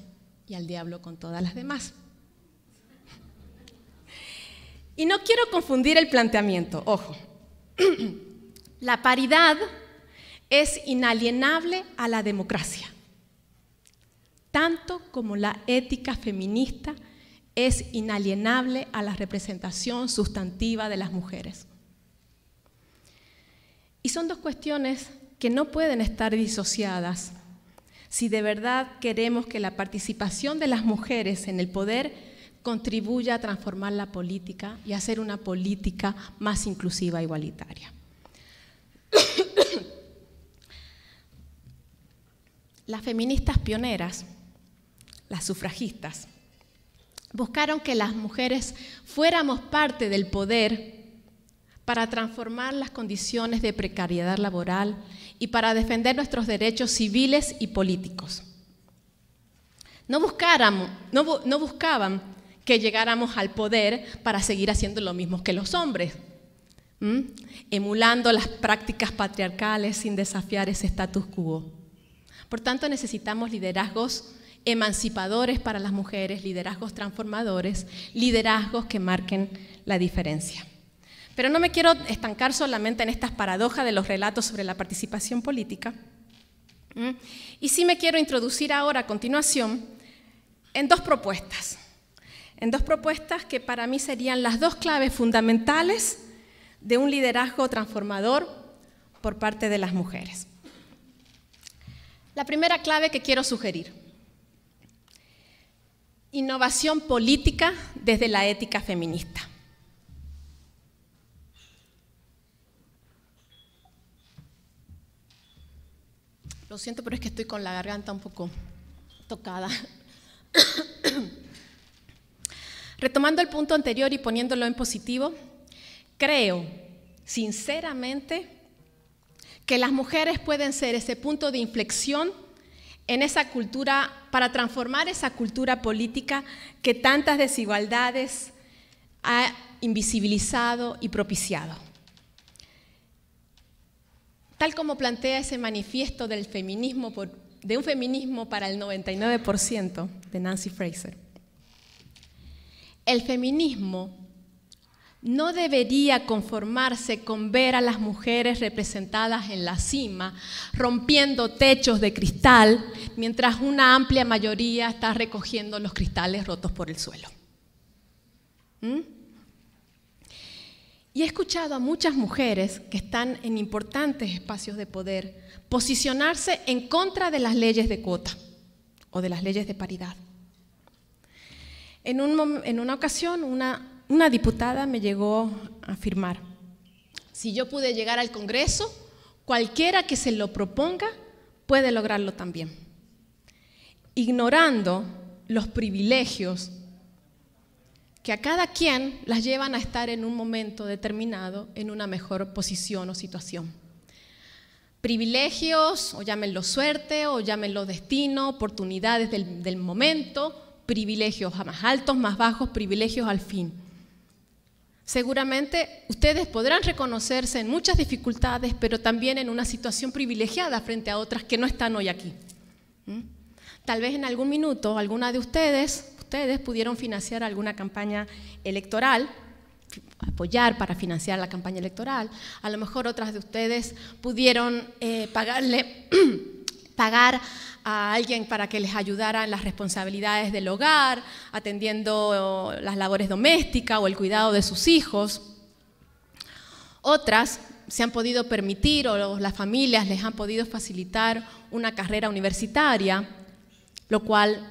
y al diablo con todas las demás. Y no quiero confundir el planteamiento, ojo. La paridad es inalienable a la democracia, tanto como la ética feminista es inalienable a la representación sustantiva de las mujeres. Y son dos cuestiones que no pueden estar disociadas, si de verdad queremos que la participación de las mujeres en el poder contribuya a transformar la política y a hacer una política más inclusiva e igualitaria. Las feministas pioneras, las sufragistas, buscaron que las mujeres fuéramos parte del poder para transformar las condiciones de precariedad laboral y para defender nuestros derechos civiles y políticos. No, buscáramos, no, no buscaban que llegáramos al poder para seguir haciendo lo mismo que los hombres, ¿Mm? emulando las prácticas patriarcales sin desafiar ese status quo. Por tanto, necesitamos liderazgos emancipadores para las mujeres, liderazgos transformadores, liderazgos que marquen la diferencia. Pero no me quiero estancar solamente en estas paradojas de los relatos sobre la participación política. Y sí me quiero introducir ahora, a continuación, en dos propuestas. En dos propuestas que para mí serían las dos claves fundamentales de un liderazgo transformador por parte de las mujeres. La primera clave que quiero sugerir: innovación política desde la ética feminista. Lo siento, pero es que estoy con la garganta un poco tocada. Retomando el punto anterior y poniéndolo en positivo, creo sinceramente que las mujeres pueden ser ese punto de inflexión en esa cultura, para transformar esa cultura política que tantas desigualdades ha invisibilizado y propiciado. Tal como plantea ese manifiesto del feminismo por, de un feminismo para el noventa y nueve por ciento de Nancy Fraser, el feminismo no debería conformarse con ver a las mujeres representadas en la cima, rompiendo techos de cristal, mientras una amplia mayoría está recogiendo los cristales rotos por el suelo. ¿Mm? Y he escuchado a muchas mujeres que están en importantes espacios de poder posicionarse en contra de las leyes de cuota o de las leyes de paridad. En, un, en una ocasión, una, una diputada me llegó a afirmar: si yo pude llegar al Congreso, cualquiera que se lo proponga puede lograrlo también, ignorando los privilegios que a cada quien las llevan a estar en un momento determinado en una mejor posición o situación. Privilegios, o llámenlo suerte, o llámenlo destino, oportunidades del, del momento, privilegios más altos, más bajos, privilegios al fin. Seguramente ustedes podrán reconocerse en muchas dificultades, pero también en una situación privilegiada frente a otras que no están hoy aquí. ¿Mm? Tal vez en algún minuto alguna de ustedes... Ustedes pudieron financiar alguna campaña electoral, apoyar para financiar la campaña electoral. A lo mejor otras de ustedes pudieron eh, pagarle, pagar a alguien para que les ayudara en las responsabilidades del hogar, atendiendo las labores domésticas o el cuidado de sus hijos. Otras se han podido permitir, o las familias les han podido facilitar una carrera universitaria, lo cual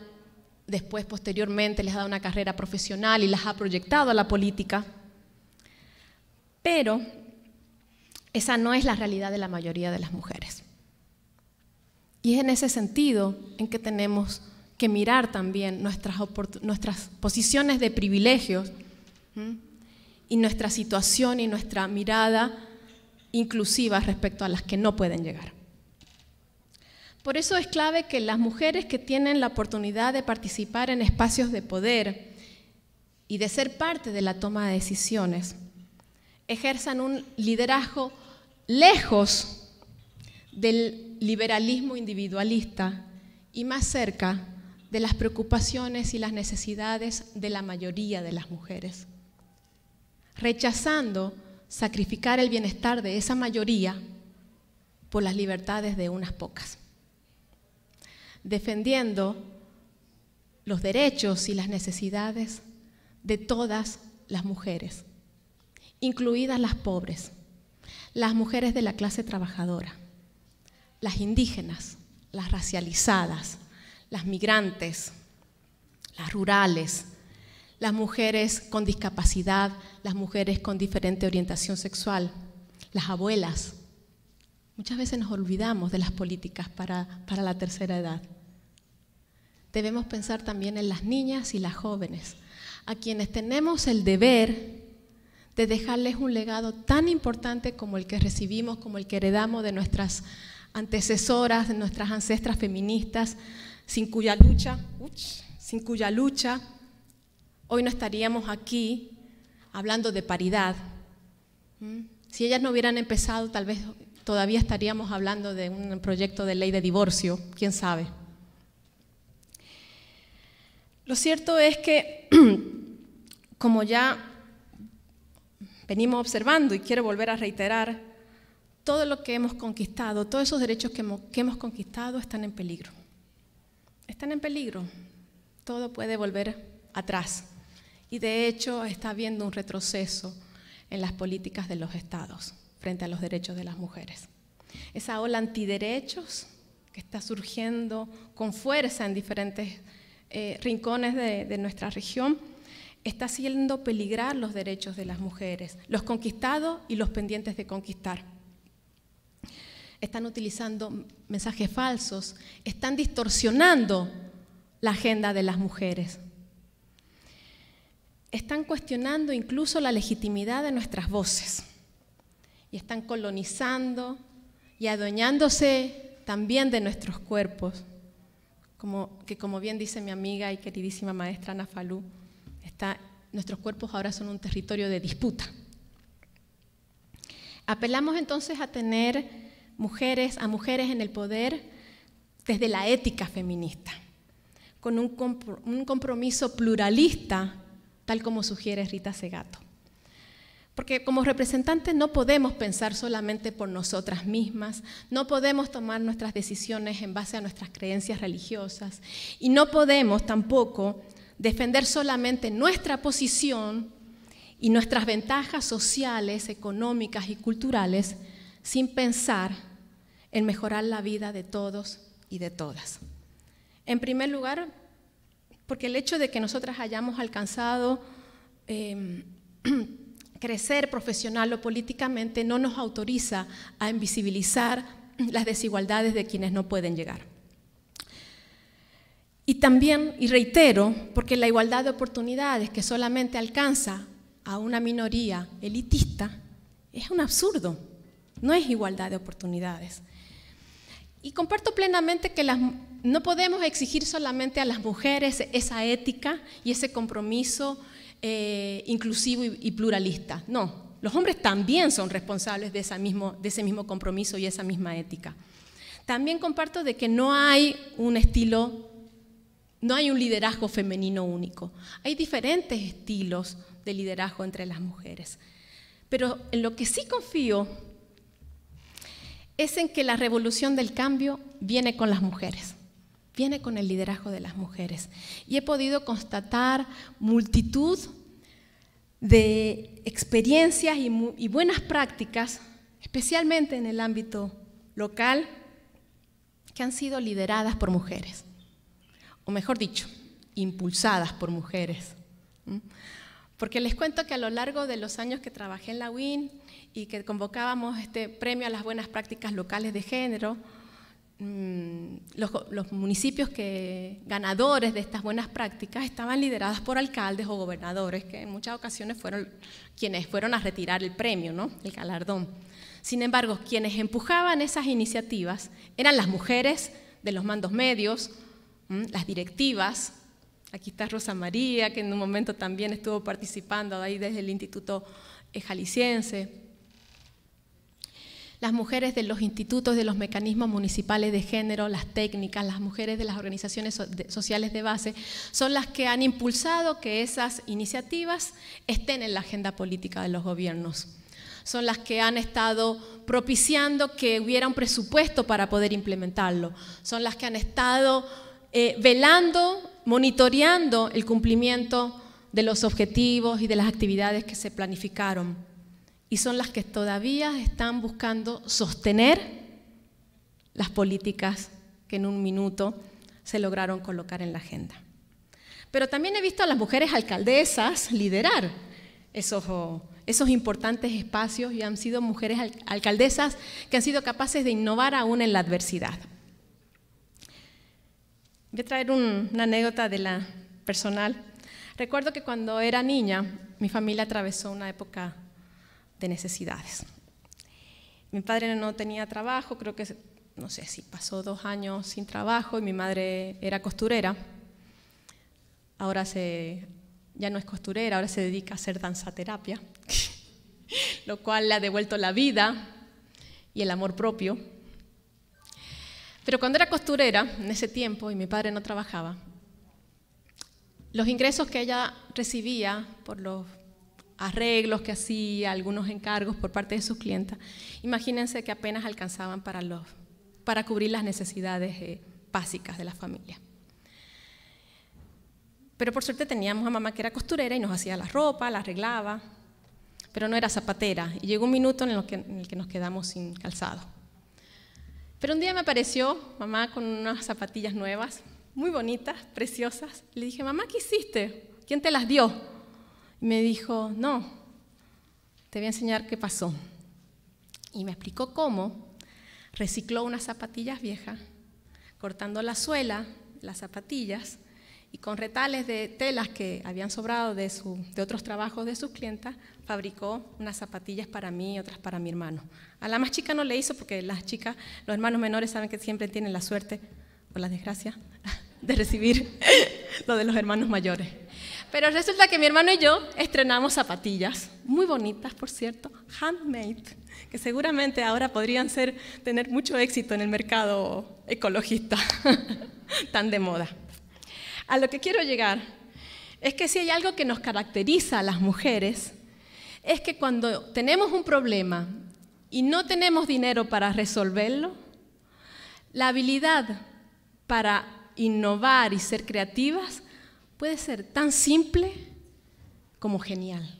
después, posteriormente, les ha dado una carrera profesional y las ha proyectado a la política. Pero esa no es la realidad de la mayoría de las mujeres. Y es en ese sentido en que tenemos que mirar también nuestras, nuestras posiciones de privilegios, ¿m? y nuestra situación y nuestra mirada inclusiva respecto a las que no pueden llegar. Por eso es clave que las mujeres que tienen la oportunidad de participar en espacios de poder y de ser parte de la toma de decisiones, ejerzan un liderazgo lejos del liberalismo individualista y más cerca de las preocupaciones y las necesidades de la mayoría de las mujeres, rechazando sacrificar el bienestar de esa mayoría por las libertades de unas pocas, defendiendo los derechos y las necesidades de todas las mujeres, incluidas las pobres, las mujeres de la clase trabajadora, las indígenas, las racializadas, las migrantes, las rurales, las mujeres con discapacidad, las mujeres con diferente orientación sexual, las abuelas. Muchas veces nos olvidamos de las políticas para, para la tercera edad. Debemos pensar también en las niñas y las jóvenes, a quienes tenemos el deber de dejarles un legado tan importante como el que recibimos, como el que heredamos de nuestras antecesoras, de nuestras ancestras feministas, sin cuya lucha, sin cuya lucha hoy no estaríamos aquí hablando de paridad. Si ellas no hubieran empezado, tal vez todavía estaríamos hablando de un proyecto de ley de divorcio, quién sabe. Lo cierto es que, como ya venimos observando, y quiero volver a reiterar, todo lo que hemos conquistado, todos esos derechos que hemos, que hemos conquistado están en peligro. Están en peligro. Todo puede volver atrás. Y de hecho está habiendo un retroceso en las políticas de los estados frente a los derechos de las mujeres. Esa ola antiderechos que está surgiendo con fuerza en diferentes eh, rincones de, de nuestra región está haciendo peligrar los derechos de las mujeres, los conquistados y los pendientes de conquistar. Están utilizando mensajes falsos, están distorsionando la agenda de las mujeres. Están cuestionando incluso la legitimidad de nuestras voces y están colonizando y adueñándose también de nuestros cuerpos, como, que como bien dice mi amiga y queridísima maestra Ana Falú, Está, nuestros cuerpos ahora son un territorio de disputa. Apelamos entonces a tener mujeres, a mujeres en el poder desde la ética feminista, con un, compro, un compromiso pluralista, tal como sugiere Rita Segato. Porque como representantes no podemos pensar solamente por nosotras mismas, no podemos tomar nuestras decisiones en base a nuestras creencias religiosas y no podemos tampoco defender solamente nuestra posición y nuestras ventajas sociales, económicas y culturales sin pensar en mejorar la vida de todos y de todas. En primer lugar, porque el hecho de que nosotras hayamos alcanzado eh, crecer profesional o políticamente no nos autoriza a invisibilizar las desigualdades de quienes no pueden llegar. Y también, y reitero, porque la igualdad de oportunidades que solamente alcanza a una minoría elitista es un absurdo, no es igualdad de oportunidades. Y comparto plenamente que las, no podemos exigir solamente a las mujeres esa ética y ese compromiso eh, inclusivo y, y pluralista. No, los hombres también son responsables de, esa mismo, de ese mismo compromiso y esa misma ética. También comparto de que no hay un estilo No hay un liderazgo femenino único. Hay diferentes estilos de liderazgo entre las mujeres. Pero en lo que sí confío es en que la revolución del cambio viene con las mujeres, viene con el liderazgo de las mujeres. Y he podido constatar multitud de experiencias y, y buenas prácticas, especialmente en el ámbito local, que han sido lideradas por mujeres. O mejor dicho, impulsadas por mujeres. Porque les cuento que a lo largo de los años que trabajé en la U I N y que convocábamos este premio a las buenas prácticas locales de género, los, los municipios que, ganadores de estas buenas prácticas estaban lideradas por alcaldes o gobernadores, que en muchas ocasiones fueron quienes fueron a retirar el premio, ¿no? El galardón. Sin embargo, quienes empujaban esas iniciativas eran las mujeres de los mandos medios, las directivas, aquí está Rosa María, que en un momento también estuvo participando ahí desde el Instituto Jalisciense, las mujeres de los institutos, de los mecanismos municipales de género, las técnicas, las mujeres de las organizaciones sociales de base, son las que han impulsado que esas iniciativas estén en la agenda política de los gobiernos. Son las que han estado propiciando que hubiera un presupuesto para poder implementarlo. Son las que han estado Eh, velando, monitoreando el cumplimiento de los objetivos y de las actividades que se planificaron. Y son las que todavía están buscando sostener las políticas que en un minuto se lograron colocar en la agenda. Pero también he visto a las mujeres alcaldesas liderar esos, esos importantes espacios, y han sido mujeres alcaldesas que han sido capaces de innovar aún en la adversidad. Voy a traer un, una anécdota de la personal. Recuerdo que cuando era niña, mi familia atravesó una época de necesidades. Mi padre no tenía trabajo, creo que, no sé si pasó dos años sin trabajo, y mi madre era costurera. Ahora se, ya no es costurera, ahora se dedica a hacer danzaterapia, lo cual le ha devuelto la vida y el amor propio. Pero cuando era costurera, en ese tiempo, y mi padre no trabajaba, los ingresos que ella recibía por los arreglos que hacía, algunos encargos por parte de sus clientas, imagínense que apenas alcanzaban para, los, para cubrir las necesidades eh, básicas de la familia. Pero por suerte teníamos a mamá que era costurera y nos hacía la ropa, la arreglaba, pero no era zapatera, y llegó un minuto en el que, en el que nos quedamos sin calzado. Pero un día me apareció mamá con unas zapatillas nuevas, muy bonitas, preciosas. Le dije, mamá, ¿qué hiciste? ¿Quién te las dio? Y me dijo, no, te voy a enseñar qué pasó. Y me explicó cómo recicló unas zapatillas viejas, cortando la suela, las zapatillas, y con retales de telas que habían sobrado de, su, de otros trabajos de sus clientas, fabricó unas zapatillas para mí y otras para mi hermano. A la más chica no le hizo, porque las chicas, los hermanos menores saben que siempre tienen la suerte, o la desgracia, de recibir lo de los hermanos mayores. Pero resulta que mi hermano y yo estrenamos zapatillas, muy bonitas por cierto, handmade, que seguramente ahora podrían ser, tener mucho éxito en el mercado ecologista, tan de moda. A lo que quiero llegar es que si hay algo que nos caracteriza a las mujeres, es que cuando tenemos un problema y no tenemos dinero para resolverlo, la habilidad para innovar y ser creativas puede ser tan simple como genial.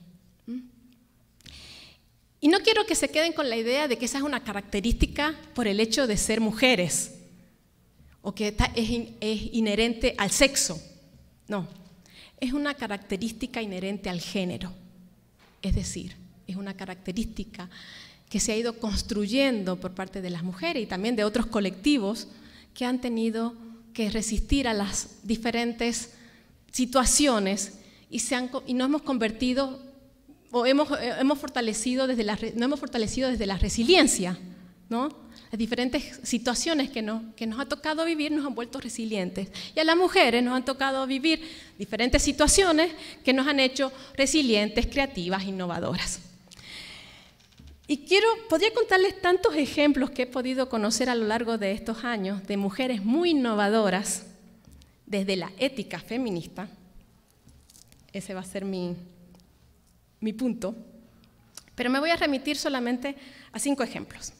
Y no quiero que se queden con la idea de que esa es una característica por el hecho de ser mujeres, o que es inherente al sexo. No, es una característica inherente al género. Es decir, es una característica que se ha ido construyendo por parte de las mujeres y también de otros colectivos que han tenido que resistir a las diferentes situaciones y, se han, y nos hemos convertido o hemos, hemos fortalecido desde la, nos hemos fortalecido desde la resiliencia, ¿no? Las diferentes situaciones que nos, que nos ha tocado vivir nos han vuelto resilientes, y a las mujeres nos han tocado vivir diferentes situaciones que nos han hecho resilientes, creativas, innovadoras. Y quiero, podría contarles tantos ejemplos que he podido conocer a lo largo de estos años de mujeres muy innovadoras desde la ética feminista. Ese va a ser mi, mi punto, pero me voy a remitir solamente a cinco ejemplos.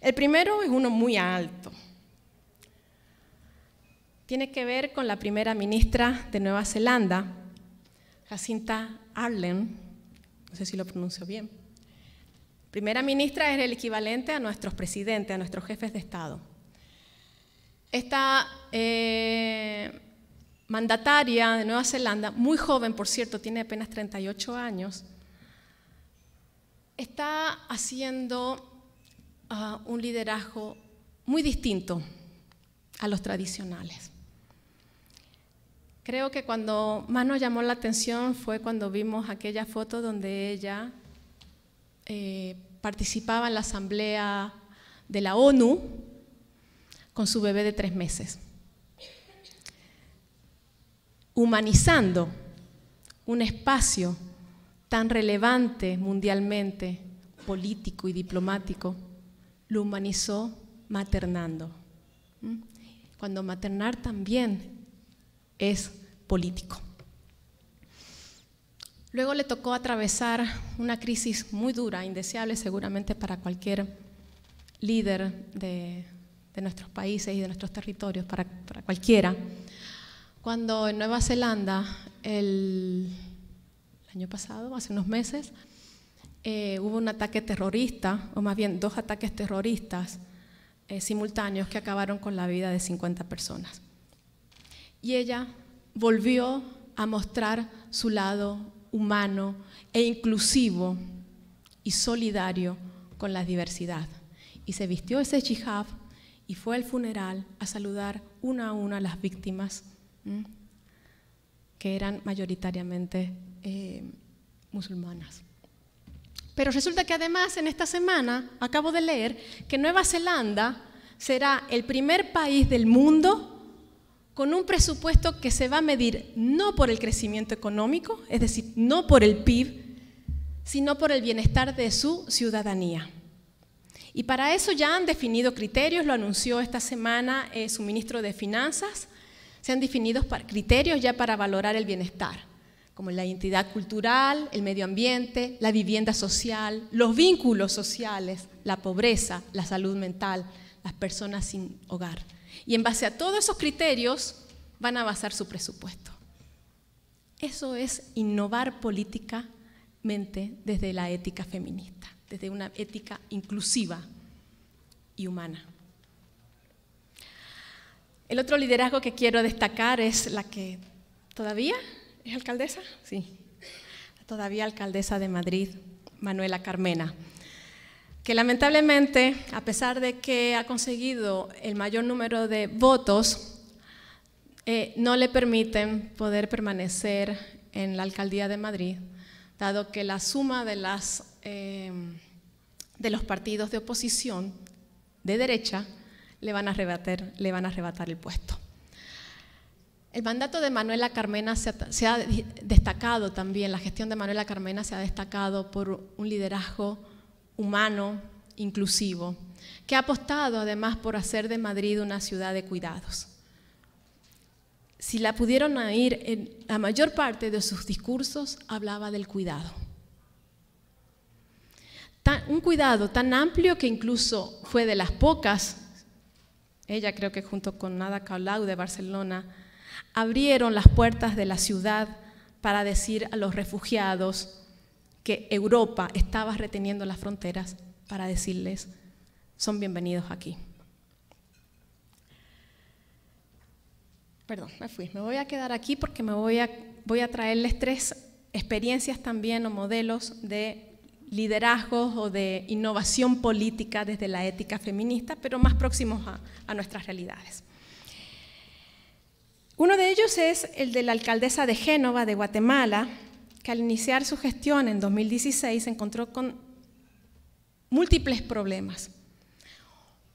El primero es uno muy alto, tiene que ver con la primera ministra de Nueva Zelanda, Jacinta Arden, no sé si lo pronuncio bien. Primera ministra es el equivalente a nuestros presidentes, a nuestros jefes de Estado. Esta eh, mandataria de Nueva Zelanda, muy joven por cierto, tiene apenas treinta y ocho años, está haciendo uh, un liderazgo muy distinto a los tradicionales. Creo que cuando más nos llamó la atención fue cuando vimos aquella foto donde ella Eh, participaba en la asamblea de la ONU con su bebé de tres meses, humanizando un espacio tan relevante mundialmente, político y diplomático. Lo humanizó maternando, cuando maternar también es político. Luego le tocó atravesar una crisis muy dura, indeseable seguramente para cualquier líder de, de nuestros países y de nuestros territorios, para, para cualquiera. Cuando en Nueva Zelanda, el, el año pasado, hace unos meses, eh, hubo un ataque terrorista, o más bien dos ataques terroristas eh, simultáneos que acabaron con la vida de cincuenta personas. Y ella volvió a mostrar su lado humano e inclusivo y solidario con la diversidad. Y se vistió ese hijab y fue al funeral a saludar una a una a las víctimas, ¿m? que eran mayoritariamente eh, musulmanas. Pero resulta que además en esta semana acabo de leer que Nueva Zelanda será el primer país del mundo con un presupuesto que se va a medir no por el crecimiento económico, es decir, no por el P I B, sino por el bienestar de su ciudadanía. Y para eso ya han definido criterios, lo anunció esta semana eh, su ministro de Finanzas, se han definido criterios ya para valorar el bienestar, como la identidad cultural, el medio ambiente, la vivienda social, los vínculos sociales, la pobreza, la salud mental, las personas sin hogar. Y en base a todos esos criterios van a basar su presupuesto. Eso es innovar políticamente desde la ética feminista, desde una ética inclusiva y humana. El otro liderazgo que quiero destacar es la que todavía es alcaldesa, sí, todavía alcaldesa de Madrid, Manuela Carmena, que lamentablemente, a pesar de que ha conseguido el mayor número de votos, eh, no le permiten poder permanecer en la alcaldía de Madrid, dado que la suma de, las, eh, de los partidos de oposición de derecha le van a arrebatar, le van a arrebatar el puesto. El mandato de Manuela Carmena se ha, se ha destacado también, la gestión de Manuela Carmena se ha destacado por un liderazgo humano, inclusivo, que ha apostado además por hacer de Madrid una ciudad de cuidados. Si la pudieron oír, en la mayor parte de sus discursos hablaba del cuidado. Tan, un cuidado tan amplio que incluso fue de las pocas, ella creo que junto con Nada Colau de Barcelona, abrieron las puertas de la ciudad para decir a los refugiados que Europa estaba reteniendo las fronteras, para decirles, son bienvenidos aquí. Perdón, me fui, me voy a quedar aquí porque me voy a, voy a traerles tres experiencias también o modelos de liderazgos o de innovación política desde la ética feminista, pero más próximos a, a nuestras realidades. Uno de ellos es el de la alcaldesa de Génova, de Guatemala, que al iniciar su gestión en dos mil dieciséis se encontró con múltiples problemas.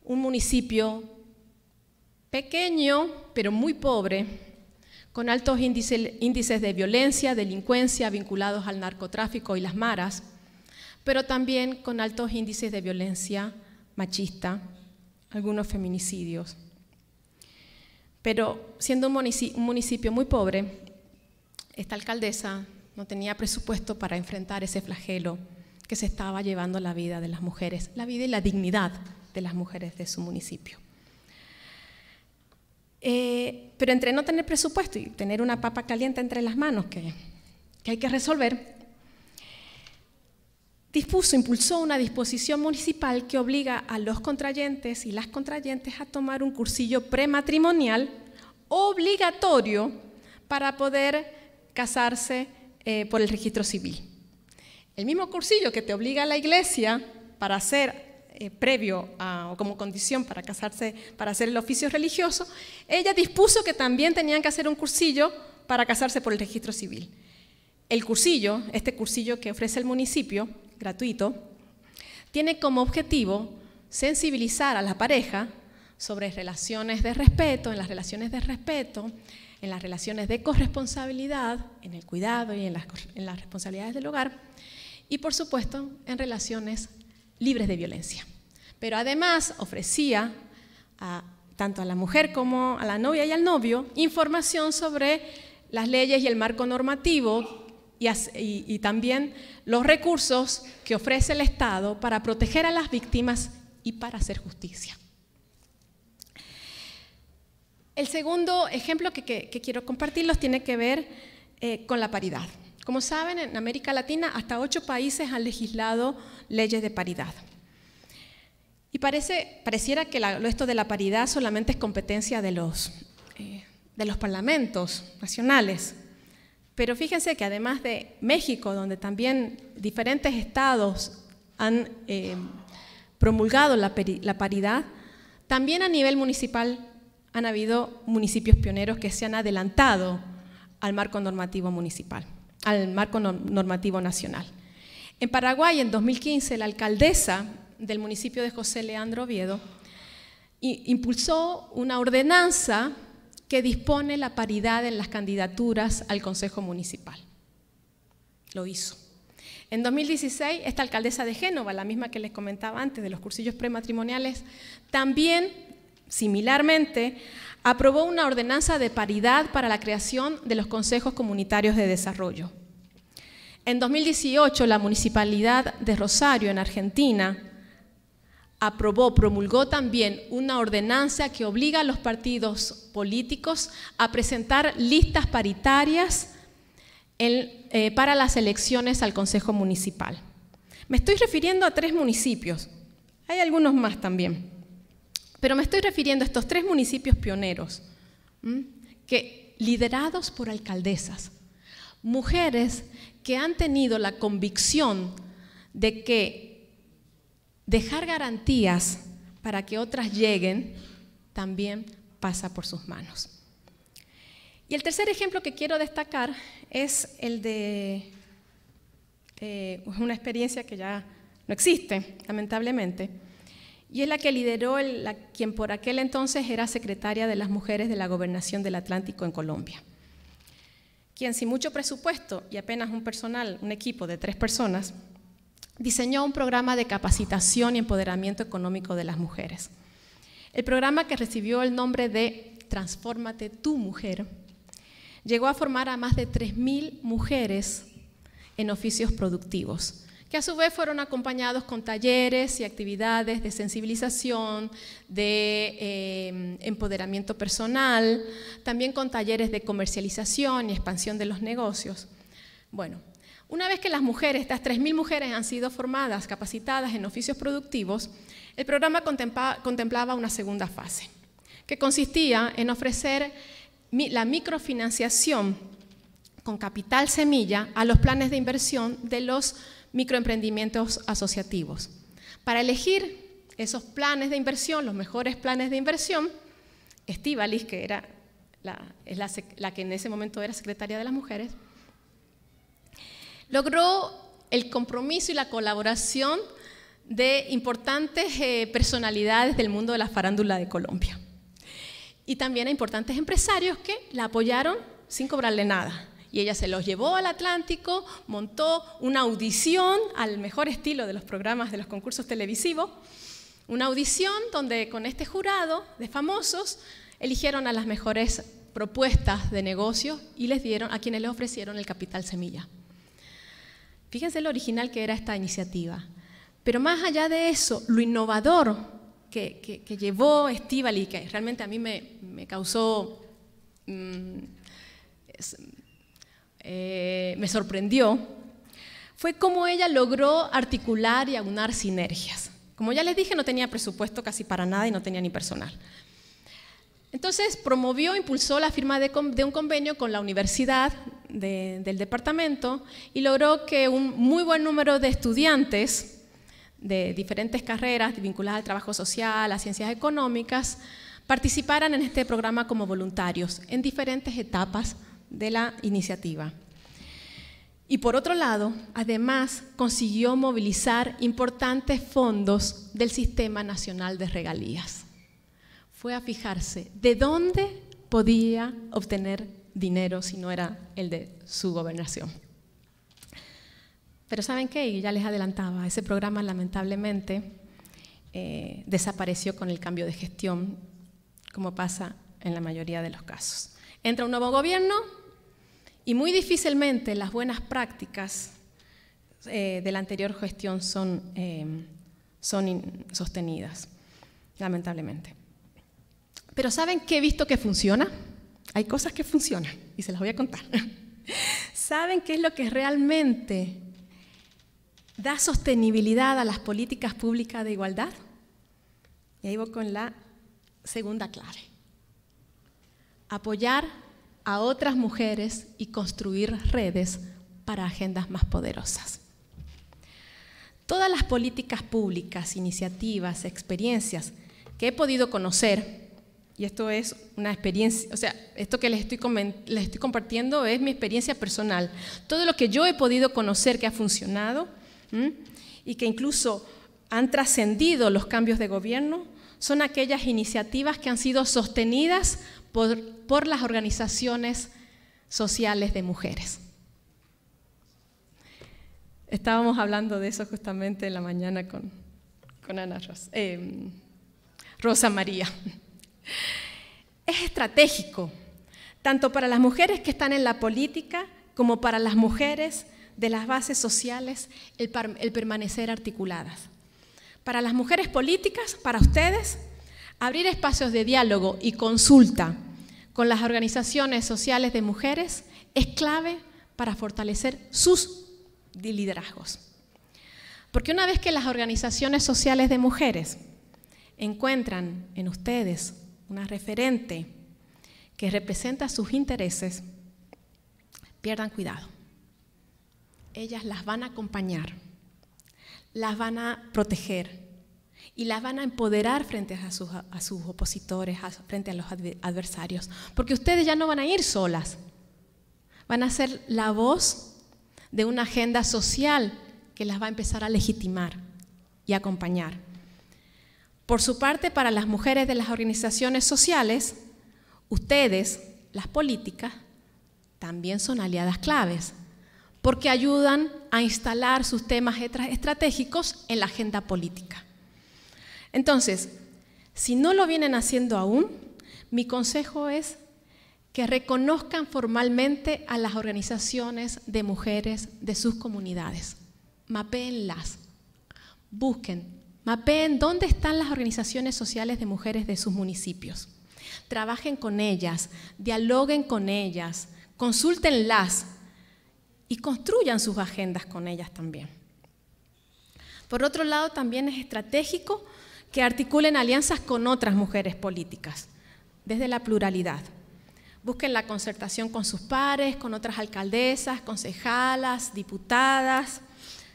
Un municipio pequeño, pero muy pobre, con altos índice, índices de violencia, delincuencia vinculados al narcotráfico y las maras, pero también con altos índices de violencia machista, algunos feminicidios. Pero siendo un municipio, un municipio muy pobre, esta alcaldesa no tenía presupuesto para enfrentar ese flagelo que se estaba llevando la vida de las mujeres, la vida y la dignidad de las mujeres de su municipio. Eh, pero entre no tener presupuesto y tener una papa caliente entre las manos que, que hay que resolver, dispuso, impulsó una disposición municipal que obliga a los contrayentes y las contrayentes a tomar un cursillo prematrimonial obligatorio para poder casarse Eh, por el registro civil. El mismo cursillo que te obliga a la iglesia para hacer eh, previo a, o como condición para casarse, para hacer el oficio religioso, ella dispuso que también tenían que hacer un cursillo para casarse por el registro civil. El cursillo, este cursillo que ofrece el municipio, gratuito, tiene como objetivo sensibilizar a la pareja sobre relaciones de respeto, en las relaciones de respeto, en las relaciones de corresponsabilidad, en el cuidado y en las, en las responsabilidades del hogar, y por supuesto en relaciones libres de violencia. Pero además ofrecía a, tanto a la mujer como a la novia y al novio información sobre las leyes y el marco normativo y, as, y, y también los recursos que ofrece el Estado para proteger a las víctimas y para hacer justicia. El segundo ejemplo que, que, que quiero compartirlos tiene que ver eh, con la paridad. Como saben, en América Latina hasta ocho países han legislado leyes de paridad. Y parece, pareciera que la, esto de la paridad solamente es competencia de los, eh, de los parlamentos nacionales. Pero fíjense que además de México, donde también diferentes estados han eh, promulgado la, la paridad, también a nivel municipal han habido municipios pioneros que se han adelantado al marco normativo municipal, al marco normativo nacional. En Paraguay, en dos mil quince, la alcaldesa del municipio de José Leandro Oviedo impulsó una ordenanza que dispone la paridad en las candidaturas al Consejo Municipal. Lo hizo. En dos mil dieciséis, esta alcaldesa de Génova, la misma que les comentaba antes de los cursillos prematrimoniales, también, similarmente, aprobó una ordenanza de paridad para la creación de los Consejos Comunitarios de Desarrollo. En dos mil dieciocho, la Municipalidad de Rosario, en Argentina, aprobó, promulgó también una ordenanza que obliga a los partidos políticos a presentar listas paritarias en, eh, para las elecciones al Consejo Municipal. Me estoy refiriendo a tres municipios, hay algunos más también, pero me estoy refiriendo a estos tres municipios pioneros, ¿m? que liderados por alcaldesas, mujeres que han tenido la convicción de que dejar garantías para que otras lleguen también pasa por sus manos. Y el tercer ejemplo que quiero destacar es el de eh, una experiencia que ya no existe, lamentablemente, y es la que lideró el, la, quien por aquel entonces era secretaria de las mujeres de la Gobernación del Atlántico en Colombia, quien sin mucho presupuesto y apenas un personal, un equipo de tres personas, diseñó un programa de capacitación y empoderamiento económico de las mujeres. El programa, que recibió el nombre de Transfórmate tu Mujer, llegó a formar a más de tres mil mujeres en oficios productivos, que a su vez fueron acompañados con talleres y actividades de sensibilización, de eh, empoderamiento personal, también con talleres de comercialización y expansión de los negocios. Bueno, una vez que las mujeres, estas tres mil mujeres, han sido formadas, capacitadas en oficios productivos, el programa contemplaba una segunda fase, que consistía en ofrecer la microfinanciación con capital semilla a los planes de inversión de los microemprendimientos asociativos. Para elegir esos planes de inversión, los mejores planes de inversión, Estíbaliz, que era la, la, la que en ese momento era secretaria de las mujeres, logró el compromiso y la colaboración de importantes eh, personalidades del mundo de la farándula de Colombia. Y también a importantes empresarios que la apoyaron sin cobrarle nada. Y ella se los llevó al Atlántico, montó una audición al mejor estilo de los programas de los concursos televisivos, una audición donde con este jurado de famosos eligieron a las mejores propuestas de negocio y les dieron, a quienes les ofrecieron el capital semilla. Fíjense lo original que era esta iniciativa. Pero más allá de eso, lo innovador que, que, que llevó Estíbaliz, que realmente a mí me, me causó, mmm, es, eh, me sorprendió, fue cómo ella logró articular y aunar sinergias. Como ya les dije, no tenía presupuesto casi para nada y no tenía ni personal. Entonces promovió, impulsó la firma de, de un convenio con la universidad de, del departamento y logró que un muy buen número de estudiantes de diferentes carreras vinculadas al trabajo social, a ciencias económicas, participaran en este programa como voluntarios en diferentes etapas de la iniciativa. Y por otro lado, además, consiguió movilizar importantes fondos del Sistema Nacional de Regalías. Fue a fijarse de dónde podía obtener dinero si no era el de su gobernación. Pero ¿saben qué? Y ya les adelantaba, ese programa lamentablemente eh, desapareció con el cambio de gestión, como pasa en la mayoría de los casos. Entra un nuevo gobierno y muy difícilmente las buenas prácticas eh, de la anterior gestión son, eh, son sostenidas, lamentablemente. Pero ¿saben qué he visto que funciona? Hay cosas que funcionan y se las voy a contar. ¿Saben qué es lo que realmente da sostenibilidad a las políticas públicas de igualdad? Y ahí voy con la segunda clave. Apoyar a otras mujeres y construir redes para agendas más poderosas. Todas las políticas públicas, iniciativas, experiencias que he podido conocer, y esto es una experiencia, o sea, esto que les estoy, les estoy compartiendo es mi experiencia personal. Todo lo que yo he podido conocer que ha funcionado, ¿m? y que incluso han trascendido los cambios de gobierno, son aquellas iniciativas que han sido sostenidas por, por las organizaciones sociales de mujeres. Estábamos hablando de eso justamente en la mañana con, con Ana Rosa, eh, Rosa María. Es estratégico, tanto para las mujeres que están en la política como para las mujeres de las bases sociales, el, el permanecer articuladas. Para las mujeres políticas, para ustedes, abrir espacios de diálogo y consulta con las organizaciones sociales de mujeres es clave para fortalecer sus liderazgos. Porque una vez que las organizaciones sociales de mujeres encuentran en ustedes una referente que representa sus intereses, pierdan cuidado. Ellas las van a acompañar, las van a proteger y las van a empoderar frente a sus, a sus opositores, a, frente a los adversarios, porque ustedes ya no van a ir solas, van a ser la voz de una agenda social que las va a empezar a legitimar y acompañar. Por su parte, para las mujeres de las organizaciones sociales, ustedes, las políticas, también son aliadas claves, porque ayudan a instalar sus temas estratégicos en la agenda política. Entonces, si no lo vienen haciendo aún, mi consejo es que reconozcan formalmente a las organizaciones de mujeres de sus comunidades. Mapéenlas, busquen, mapeen dónde están las organizaciones sociales de mujeres de sus municipios. Trabajen con ellas, dialoguen con ellas, consúltenlas, y construyan sus agendas con ellas también. Por otro lado, también es estratégico que articulen alianzas con otras mujeres políticas, desde la pluralidad. Busquen la concertación con sus pares, con otras alcaldesas, concejalas, diputadas,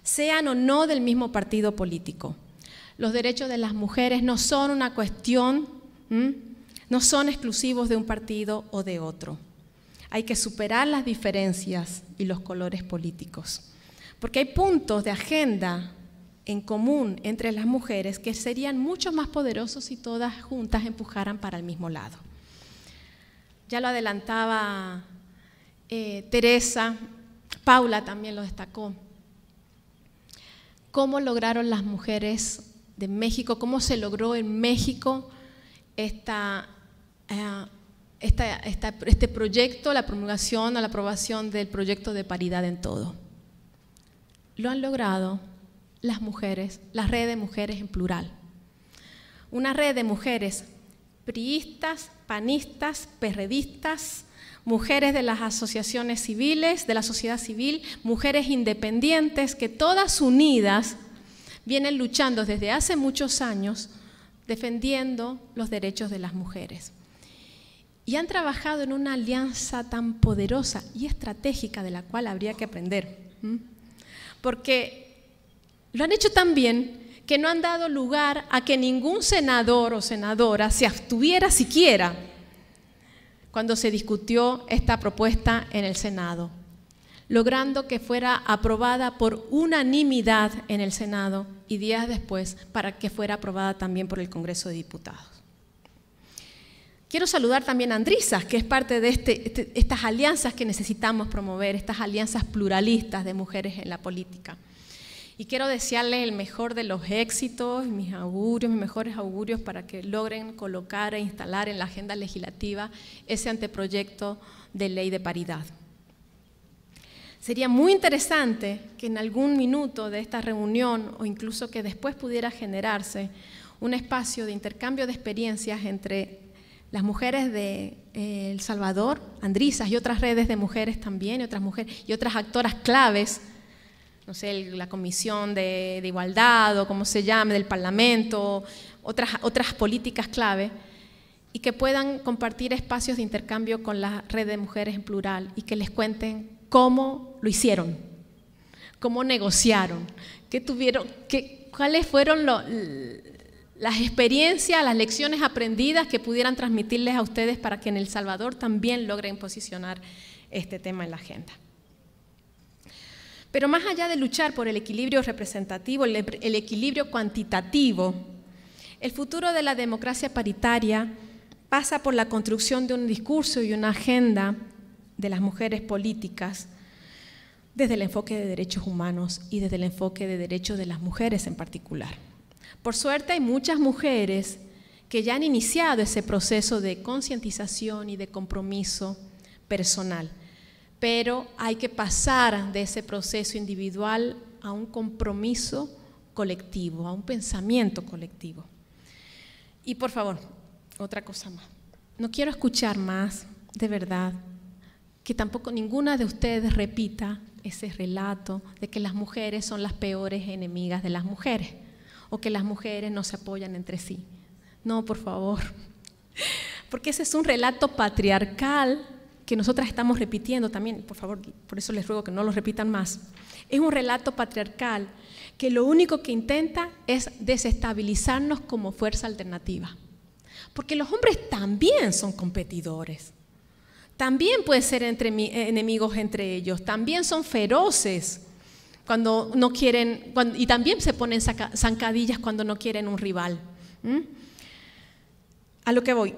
sean o no del mismo partido político. Los derechos de las mujeres no son una cuestión, ¿m? no son exclusivos de un partido o de otro. Hay que superar las diferencias y los colores políticos, porque hay puntos de agenda en común entre las mujeres que serían mucho más poderosos si todas juntas empujaran para el mismo lado. Ya lo adelantaba eh, Teresa, Paula también lo destacó. ¿Cómo lograron las mujeres de México, cómo se logró en México esta... Eh, Esta, esta, este proyecto, la promulgación o la aprobación del proyecto de paridad en todo? Lo han logrado las mujeres, la red de mujeres en plural. Una red de mujeres priistas, panistas, perredistas, mujeres de las asociaciones civiles, de la sociedad civil, mujeres independientes que todas unidas vienen luchando desde hace muchos años defendiendo los derechos de las mujeres. Y han trabajado en una alianza tan poderosa y estratégica de la cual habría que aprender. ¿Mm? Porque lo han hecho tan bien que no han dado lugar a que ningún senador o senadora se abstuviera siquiera cuando se discutió esta propuesta en el Senado, logrando que fuera aprobada por unanimidad en el Senado y días después para que fuera aprobada también por el Congreso de Diputados. Quiero saludar también a ANDRYSAS, que es parte de este, este, estas alianzas que necesitamos promover, estas alianzas pluralistas de mujeres en la política. Y quiero desearles el mejor de los éxitos, mis augurios, mis mejores augurios para que logren colocar e instalar en la agenda legislativa ese anteproyecto de ley de paridad. Sería muy interesante que en algún minuto de esta reunión o incluso que después pudiera generarse un espacio de intercambio de experiencias entre las mujeres de eh, El Salvador, ANDRYSAS y otras redes de mujeres también, y otras mujeres y otras actoras claves, no sé, el, la Comisión de, de Igualdad o como se llame, del Parlamento, otras, otras políticas clave, y que puedan compartir espacios de intercambio con la Red de Mujeres en Plural y que les cuenten cómo lo hicieron, cómo negociaron, qué tuvieron, qué, cuáles fueron lo, las experiencias, las lecciones aprendidas que pudieran transmitirles a ustedes para que en El Salvador también logren posicionar este tema en la agenda. Pero más allá de luchar por el equilibrio representativo, el, el equilibrio cuantitativo, el futuro de la democracia paritaria pasa por la construcción de un discurso y una agenda de las mujeres políticas desde el enfoque de derechos humanos y desde el enfoque de derechos de las mujeres en particular. Por suerte hay muchas mujeres que ya han iniciado ese proceso de concientización y de compromiso personal, pero hay que pasar de ese proceso individual a un compromiso colectivo, a un pensamiento colectivo. Y por favor, otra cosa más. No quiero escuchar más, de verdad, que tampoco ninguna de ustedes repita ese relato de que las mujeres son las peores enemigas de las mujeres o que las mujeres no se apoyan entre sí. No, por favor, porque ese es un relato patriarcal que nosotras estamos repitiendo también, por favor, por eso les ruego que no lo repitan más. Es un relato patriarcal que lo único que intenta es desestabilizarnos como fuerza alternativa. Porque los hombres también son competidores, también pueden ser entre, enemigos entre ellos, también son feroces cuando no quieren, cuando, y también se ponen saca, zancadillas cuando no quieren un rival. ¿Mm? A lo que voy.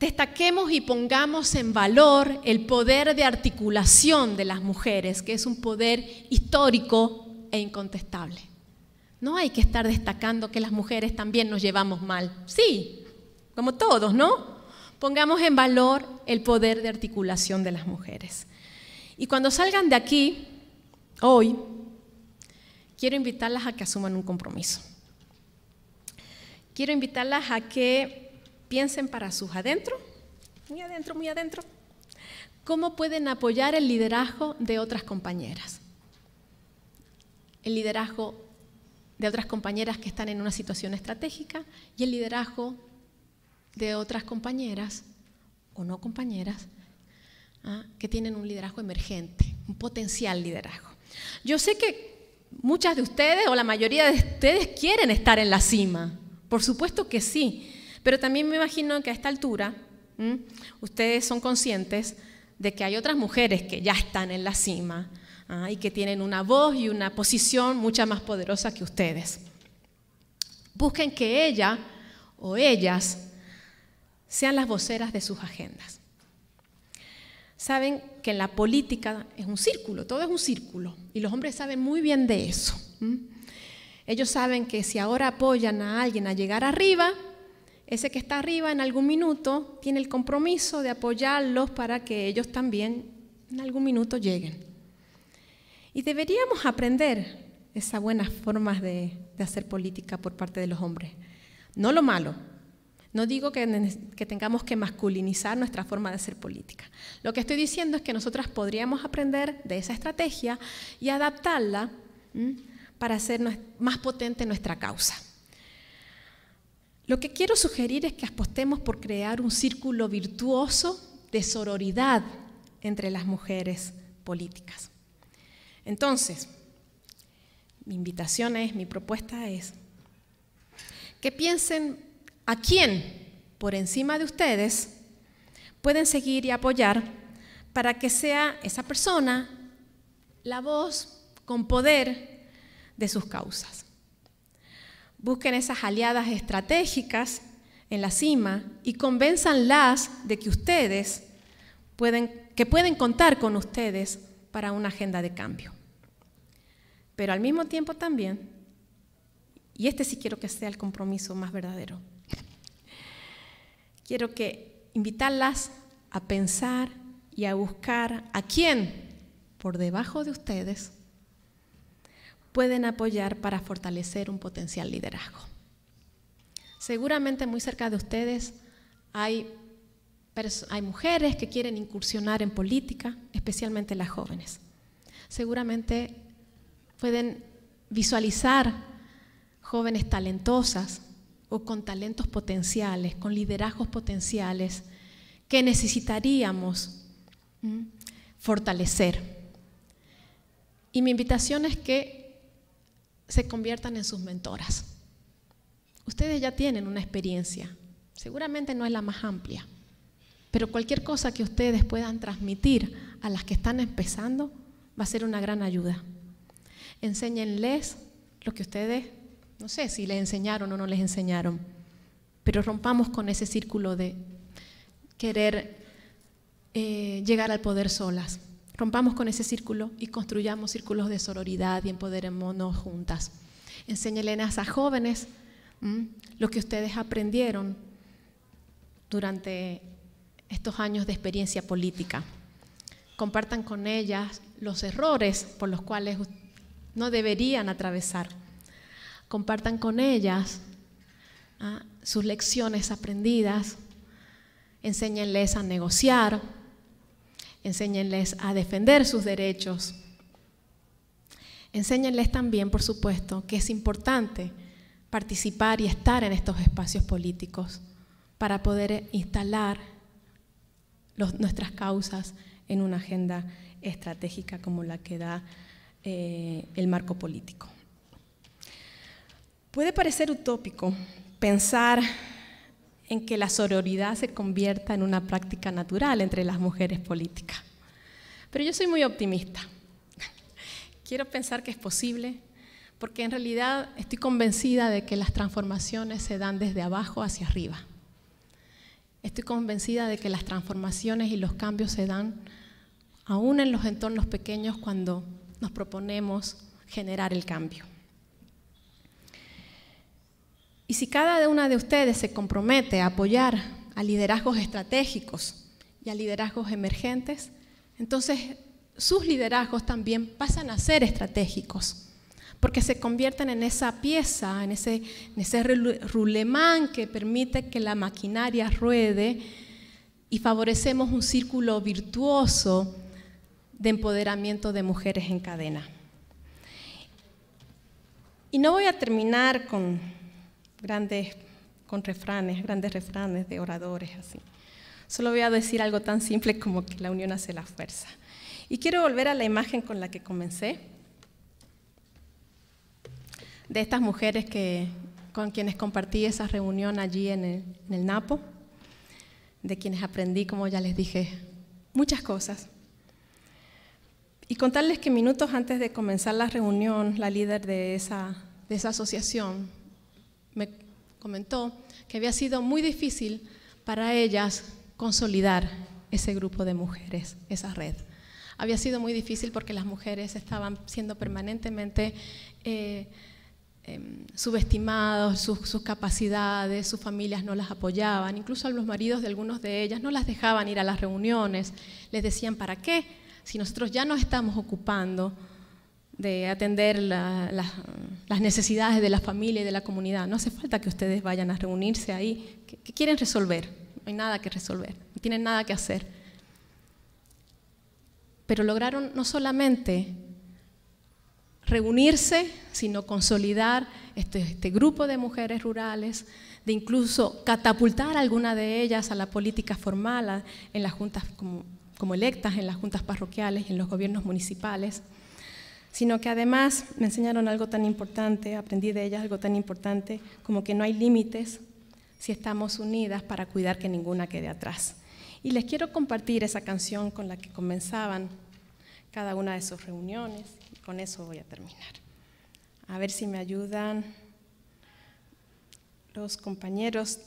Destaquemos y pongamos en valor el poder de articulación de las mujeres, que es un poder histórico e incontestable. No hay que estar destacando que las mujeres también nos llevamos mal. Sí, como todos, ¿no? Pongamos en valor el poder de articulación de las mujeres. Y cuando salgan de aquí, hoy, quiero invitarlas a que asuman un compromiso. Quiero invitarlas a que piensen para sus adentro, muy adentro, muy adentro, cómo pueden apoyar el liderazgo de otras compañeras. El liderazgo de otras compañeras que están en una situación estratégica y el liderazgo de otras compañeras o no compañeras ¿ah? que tienen un liderazgo emergente, un potencial liderazgo. Yo sé que muchas de ustedes o la mayoría de ustedes quieren estar en la cima, por supuesto que sí. Pero también me imagino que a esta altura, ¿m? ustedes son conscientes de que hay otras mujeres que ya están en la cima ¿ah? y que tienen una voz y una posición mucha más poderosa que ustedes. Busquen que ella o ellas sean las voceras de sus agendas. Saben que en la política es un círculo, todo es un círculo, y los hombres saben muy bien de eso. ¿M? Ellos saben que si ahora apoyan a alguien a llegar arriba, ese que está arriba en algún minuto tiene el compromiso de apoyarlos para que ellos también en algún minuto lleguen. Y deberíamos aprender esas buenas formas de, de hacer política por parte de los hombres. No lo malo. No digo que, que tengamos que masculinizar nuestra forma de hacer política. Lo que estoy diciendo es que nosotras podríamos aprender de esa estrategia y adaptarla ¿m? para hacer más potente nuestra causa. Lo que quiero sugerir es que apostemos por crear un círculo virtuoso de sororidad entre las mujeres políticas. Entonces, mi invitación es, mi propuesta es, que piensen a quién por encima de ustedes pueden seguir y apoyar para que sea esa persona la voz con poder de sus causas. Busquen esas aliadas estratégicas en la cima y convénzanlas de que ustedes pueden, que pueden contar con ustedes para una agenda de cambio. Pero al mismo tiempo también, y este sí quiero que sea el compromiso más verdadero, quiero que invitarlas a pensar y a buscar a quién por debajo de ustedes pueden apoyar para fortalecer un potencial liderazgo. Seguramente muy cerca de ustedes hay, hay mujeres que quieren incursionar en política, especialmente las jóvenes. Seguramente pueden visualizar jóvenes talentosas o con talentos potenciales, con liderazgos potenciales que necesitaríamos fortalecer. Y mi invitación es que se conviertan en sus mentoras. Ustedes ya tienen una experiencia, seguramente no es la más amplia, pero cualquier cosa que ustedes puedan transmitir a las que están empezando va a ser una gran ayuda. Enséñenles lo que ustedes, no sé si les enseñaron o no les enseñaron, pero rompamos con ese círculo de querer eh, llegar al poder solas. Rompamos con ese círculo y construyamos círculos de sororidad y empoderémonos juntas. Enséñenle a esas jóvenes ¿m? lo que ustedes aprendieron durante estos años de experiencia política. Compartan con ellas los errores por los cuales no deberían atravesar. Compartan con ellas ¿ah? sus lecciones aprendidas. Enséñenles a negociar. Enséñenles a defender sus derechos. Enséñenles también, por supuesto, que es importante participar y estar en estos espacios políticos para poder instalar los, nuestras causas en una agenda estratégica como la que da eh, el marco político. Puede parecer utópico pensar en que la sororidad se convierta en una práctica natural entre las mujeres políticas. Pero yo soy muy optimista. Quiero pensar que es posible, porque en realidad estoy convencida de que las transformaciones se dan desde abajo hacia arriba. Estoy convencida de que las transformaciones y los cambios se dan aún en los entornos pequeños cuando nos proponemos generar el cambio. Y si cada una de ustedes se compromete a apoyar a liderazgos estratégicos y a liderazgos emergentes, entonces sus liderazgos también pasan a ser estratégicos, porque se convierten en esa pieza, en ese, en ese rulemán que permite que la maquinaria ruede y favorecemos un círculo virtuoso de empoderamiento de mujeres en cadena. Y no voy a terminar con... grandes con refranes, grandes refranes de oradores, así. Solo voy a decir algo tan simple como que la unión hace la fuerza. Y quiero volver a la imagen con la que comencé, de estas mujeres que, con quienes compartí esa reunión allí en el, en el Napo, de quienes aprendí, como ya les dije, muchas cosas. Y contarles que minutos antes de comenzar la reunión, la líder de esa, de esa asociación, me comentó que había sido muy difícil para ellas consolidar ese grupo de mujeres, esa red. Había sido muy difícil porque las mujeres estaban siendo permanentemente eh, eh, subestimadas, sus, sus capacidades, sus familias no las apoyaban, incluso a los maridos de algunos de ellas no las dejaban ir a las reuniones, les decían ¿para qué? Si nosotros ya nos estamos ocupando de atender la, la, las necesidades de la familia y de la comunidad. No hace falta que ustedes vayan a reunirse ahí. ¿Qué, qué quieren resolver? No hay nada que resolver, no tienen nada que hacer. Pero lograron no solamente reunirse, sino consolidar este, este grupo de mujeres rurales, de incluso catapultar a alguna de ellas a la política formal, a, en las juntas como, como electas, en las juntas parroquiales, en los gobiernos municipales. Sino que además me enseñaron algo tan importante, aprendí de ellas algo tan importante, como que no hay límites si estamos unidas para cuidar que ninguna quede atrás. Y les quiero compartir esa canción con la que comenzaban cada una de sus reuniones, y con eso voy a terminar. A ver si me ayudan los compañeros.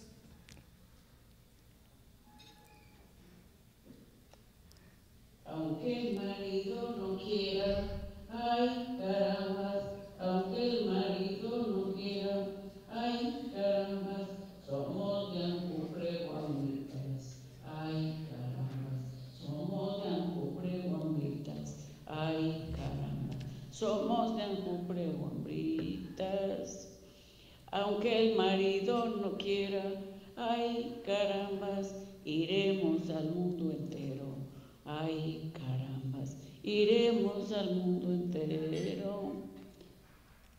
Aunque el marido no quiera, ay, carambas, aunque el marido no quiera, ay, carambas, somos de Ancufre guamitas, ay, carambas, somos de Ancufre guamitas, ay, carambas, somos de Ancufre guamitas. Aunque el marido no quiera, ay, carambas, iremos al mundo entero, ay, carambas. Iremos al mundo entero,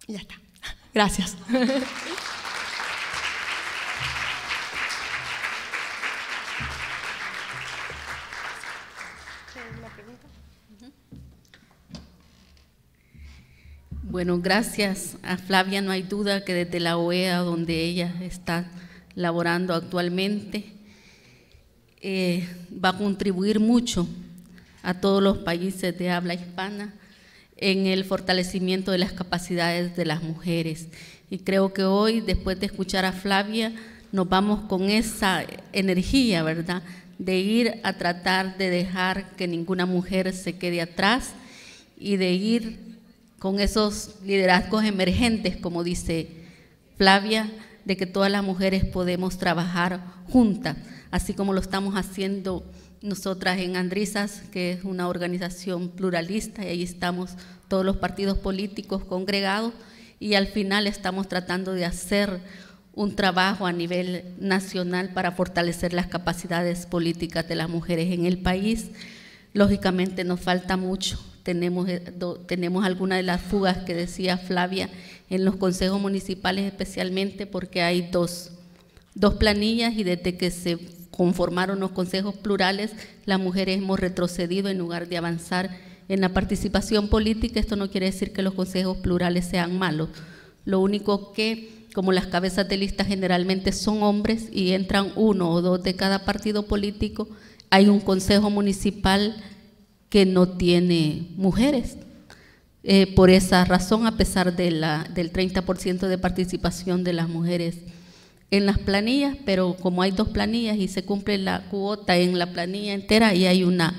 Y ya está. Gracias. Bueno, gracias a Flavia, no hay duda que desde la O E A, donde ella está laborando actualmente, eh, va a contribuir mucho a todos los países de habla hispana en el fortalecimiento de las capacidades de las mujeres. Y creo que hoy, después de escuchar a Flavia, nos vamos con esa energía, ¿verdad?, de ir a tratar de dejar que ninguna mujer se quede atrás y de ir con esos liderazgos emergentes, como dice Flavia, de que todas las mujeres podemos trabajar juntas, así como lo estamos haciendo nosotras en ANDRYSAS, que es una organización pluralista, y ahí estamos todos los partidos políticos congregados, y al final estamos tratando de hacer un trabajo a nivel nacional para fortalecer las capacidades políticas de las mujeres en el país. Lógicamente nos falta mucho, tenemos, do, tenemos algunas de las fugas que decía Flavia en los consejos municipales, especialmente porque hay dos, dos planillas, y desde que se conformaron los consejos plurales, las mujeres hemos retrocedido en lugar de avanzar en la participación política. Esto no quiere decir que los consejos plurales sean malos, lo único que… como las cabezas de lista generalmente son hombres y entran uno o dos de cada partido político, hay un consejo municipal que no tiene mujeres. Eh, por esa razón, a pesar de la, del treinta por ciento de participación de las mujeres en las planillas, pero como hay dos planillas y se cumple la cuota en la planilla entera, y hay una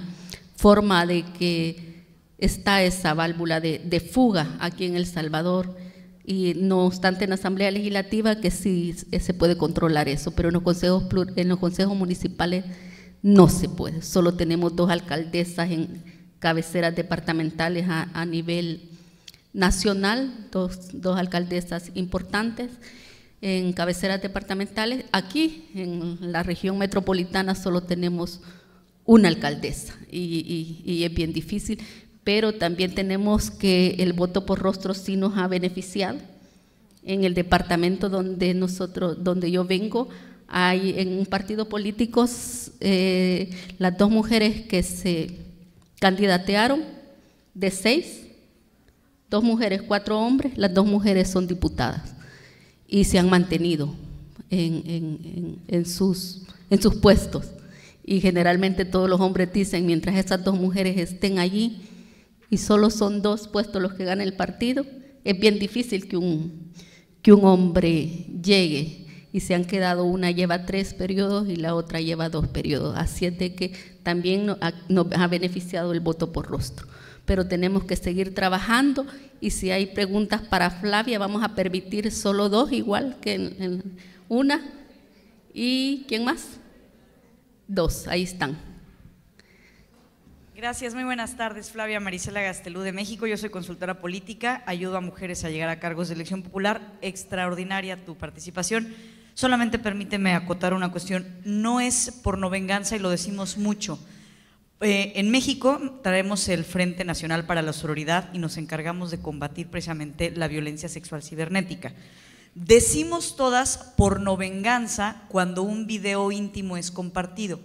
forma de que está esa válvula de, de fuga aquí en El Salvador. Y no obstante, en la Asamblea Legislativa que sí se puede controlar eso, pero en los consejos, en los consejos municipales no se puede. Solo tenemos dos alcaldesas en cabeceras departamentales a, a nivel nacional, dos, dos alcaldesas importantes en cabeceras departamentales. Aquí, en la región metropolitana, solo tenemos una alcaldesa y, y, y es bien difícil. Pero también tenemos que el voto por rostro sí nos ha beneficiado. En el departamento donde nosotros, donde yo vengo, hay en un partido político eh, las dos mujeres que se candidatearon de seis, dos mujeres, cuatro hombres, las dos mujeres son diputadas y se han mantenido en, en, en, en, sus, en sus puestos. Y generalmente todos los hombres dicen, mientras esas dos mujeres estén allí, y solo son dos puestos los que gana el partido, es bien difícil que un, que un hombre llegue, y se han quedado, una lleva tres periodos y la otra lleva dos periodos, así es de que también nos ha, nos ha beneficiado el voto por rostro. Pero tenemos que seguir trabajando, y si hay preguntas para Flavia, vamos a permitir solo dos, igual que en, en una, y ¿quién más? Dos, ahí están. Gracias, muy buenas tardes. Flavia Marisela Gastelú de México, yo soy consultora política, ayudo a mujeres a llegar a cargos de elección popular. Extraordinaria tu participación. Solamente permíteme acotar una cuestión, no es por no venganza y lo decimos mucho. Eh, en México traemos el Frente Nacional para la Sororidad y nos encargamos de combatir precisamente la violencia sexual cibernética. Decimos todas por no venganza cuando un video íntimo es compartido,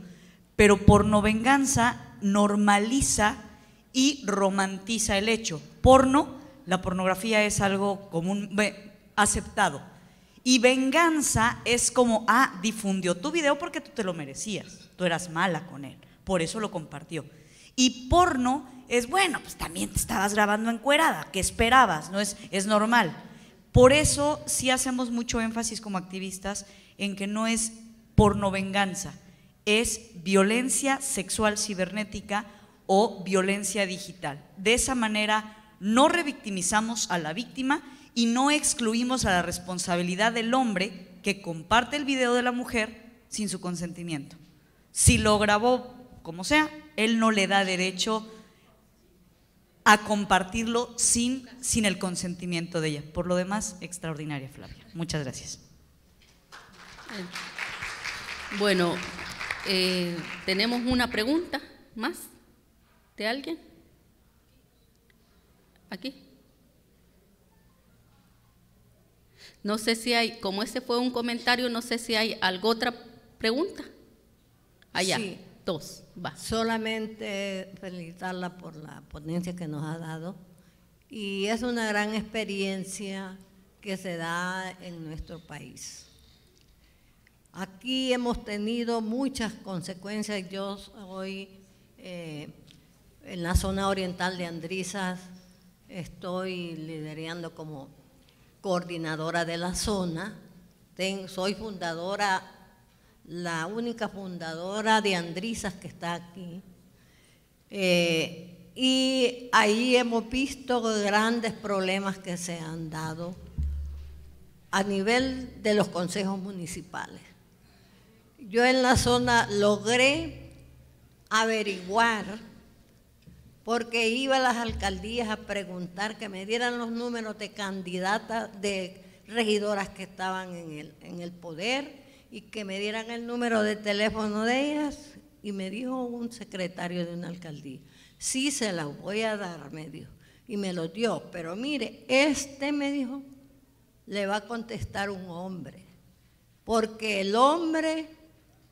pero por no venganza normaliza y romantiza el hecho. Porno, la pornografía es algo común, aceptado. Y venganza es como, ah, difundió tu video porque tú te lo merecías, tú eras mala con él, por eso lo compartió. Y porno es, bueno, pues también te estabas grabando encuerada, ¿qué esperabas? No es, es normal. Por eso sí hacemos mucho énfasis como activistas en que no es porno venganza, es violencia sexual cibernética o violencia digital. De esa manera no revictimizamos a la víctima y no excluimos a la responsabilidad del hombre que comparte el video de la mujer sin su consentimiento. Si lo grabó, como sea, él no le da derecho a compartirlo sin, sin el consentimiento de ella. Por lo demás, extraordinaria, Flavia. Muchas gracias. Bueno… Eh, tenemos una pregunta más de alguien aquí. No sé si hay, como este fue un comentario, no sé si hay alguna otra pregunta. Allá, sí. Dos, va. Solamente felicitarla por la ponencia que nos ha dado. Y es una gran experiencia que se da en nuestro país. Aquí hemos tenido muchas consecuencias. Yo hoy eh, en la zona oriental de ANDRYSAS estoy liderando como coordinadora de la zona. Ten, soy fundadora, la única fundadora de ANDRYSAS que está aquí. Eh, y ahí hemos visto grandes problemas que se han dado a nivel de los consejos municipales. Yo en la zona logré averiguar, porque iba a las alcaldías a preguntar que me dieran los números de candidatas, de regidoras que estaban en el, en el poder, y que me dieran el número de teléfono de ellas, y me dijo un secretario de una alcaldía, sí se las voy a dar, me dijo, y me los dio, pero mire, este, me dijo, le va a contestar un hombre, porque el hombre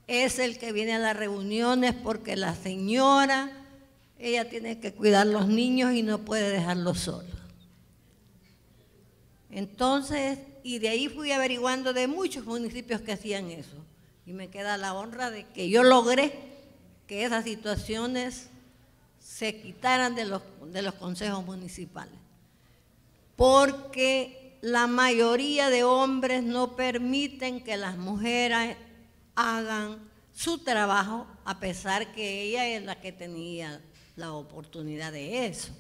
es el que viene a las reuniones, porque la señora… ella tiene que cuidar los niños y no puede dejarlos solos. Entonces, y de ahí fui averiguando de muchos municipios que hacían eso. Y me queda la honra de que yo logré que esas situaciones se quitaran de los, de los consejos municipales. Porque la mayoría de hombres no permiten que las mujeres hagan su trabajo, a pesar que ella es la que tenía la oportunidad de eso,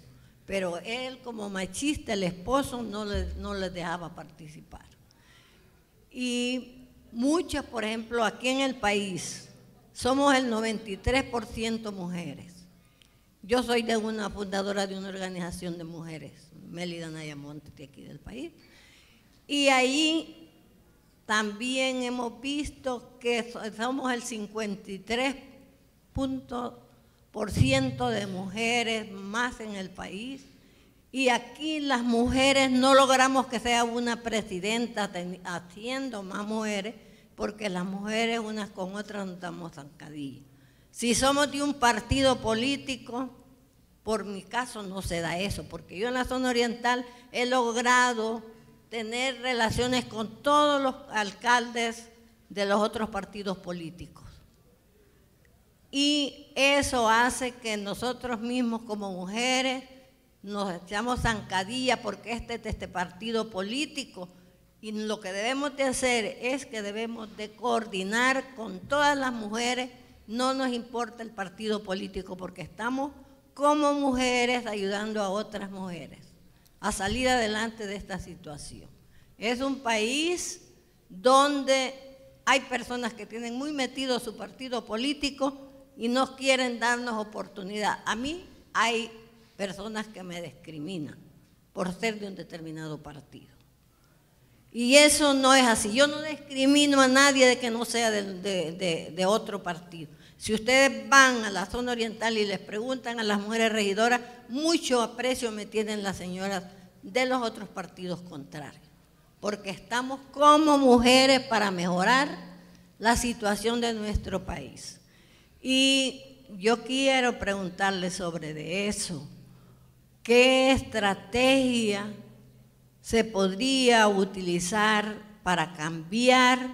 pero él como machista, el esposo, no les, no les dejaba participar. Y muchas, por ejemplo, aquí en el país, somos el noventa y tres por ciento mujeres. Yo soy de una fundadora de una organización de mujeres, Melida Nayamonte, de aquí del país, y ahí también hemos visto que somos el cincuenta y tres punto por ciento de mujeres más en el país, y aquí las mujeres no logramos que sea una presidenta haciendo más mujeres, porque las mujeres unas con otras no estamos zancadillas. Si somos de un partido político, por mi caso no se da eso, porque yo en la zona oriental he logrado tener relaciones con todos los alcaldes de los otros partidos políticos. Y eso hace que nosotros mismos como mujeres nos echamos zancadilla porque este es este partido político, y lo que debemos de hacer es que debemos de coordinar con todas las mujeres, no nos importa el partido político, porque estamos como mujeres ayudando a otras mujeres a salir adelante de esta situación. Es un país donde hay personas que tienen muy metido su partido político y no quieren darnos oportunidad. A mí hay personas que me discriminan por ser de un determinado partido. Y eso no es así. Yo no discrimino a nadie de que no sea de, de, de, de otro partido. Si ustedes van a la zona oriental y les preguntan a las mujeres regidoras, mucho aprecio me tienen las señoras de los otros partidos contrarios. Porque estamos como mujeres para mejorar la situación de nuestro país. Y yo quiero preguntarle sobre de eso, ¿qué estrategia se podría utilizar para cambiar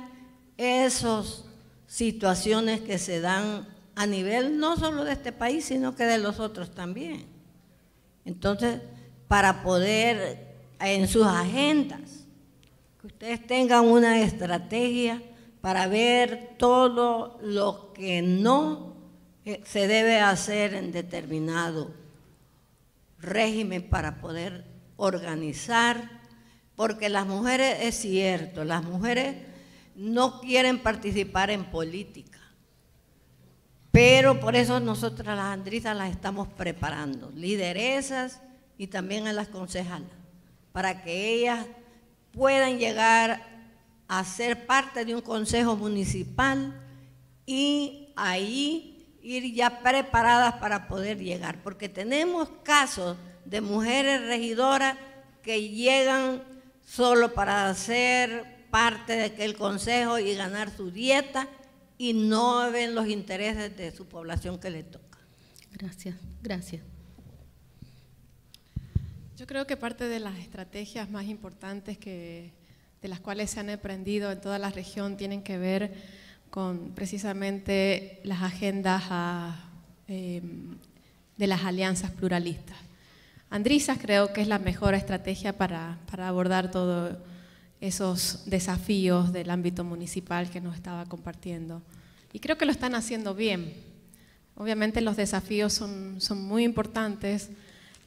esas situaciones que se dan a nivel no solo de este país, sino que de los otros también? Entonces, para poder, en sus agendas, que ustedes tengan una estrategia para ver todo lo que no se debe hacer en determinado régimen para poder organizar, porque las mujeres, es cierto, las mujeres no quieren participar en política, pero por eso nosotras las ANDRYSAS las estamos preparando, lideresas y también a las concejalas, para que ellas puedan llegar a a ser parte de un consejo municipal y ahí ir ya preparadas para poder llegar, porque tenemos casos de mujeres regidoras que llegan solo para ser parte de aquel consejo y ganar su dieta, y no ven los intereses de su población que le toca. Gracias, gracias. Yo creo que parte de las estrategias más importantes que, de las cuales se han emprendido en toda la región tienen que ver con precisamente las agendas a, eh, de las alianzas pluralistas. ANDRYSAS creo que es la mejor estrategia para, para abordar todos esos desafíos del ámbito municipal que nos estaba compartiendo. Y creo que lo están haciendo bien. Obviamente los desafíos son, son muy importantes,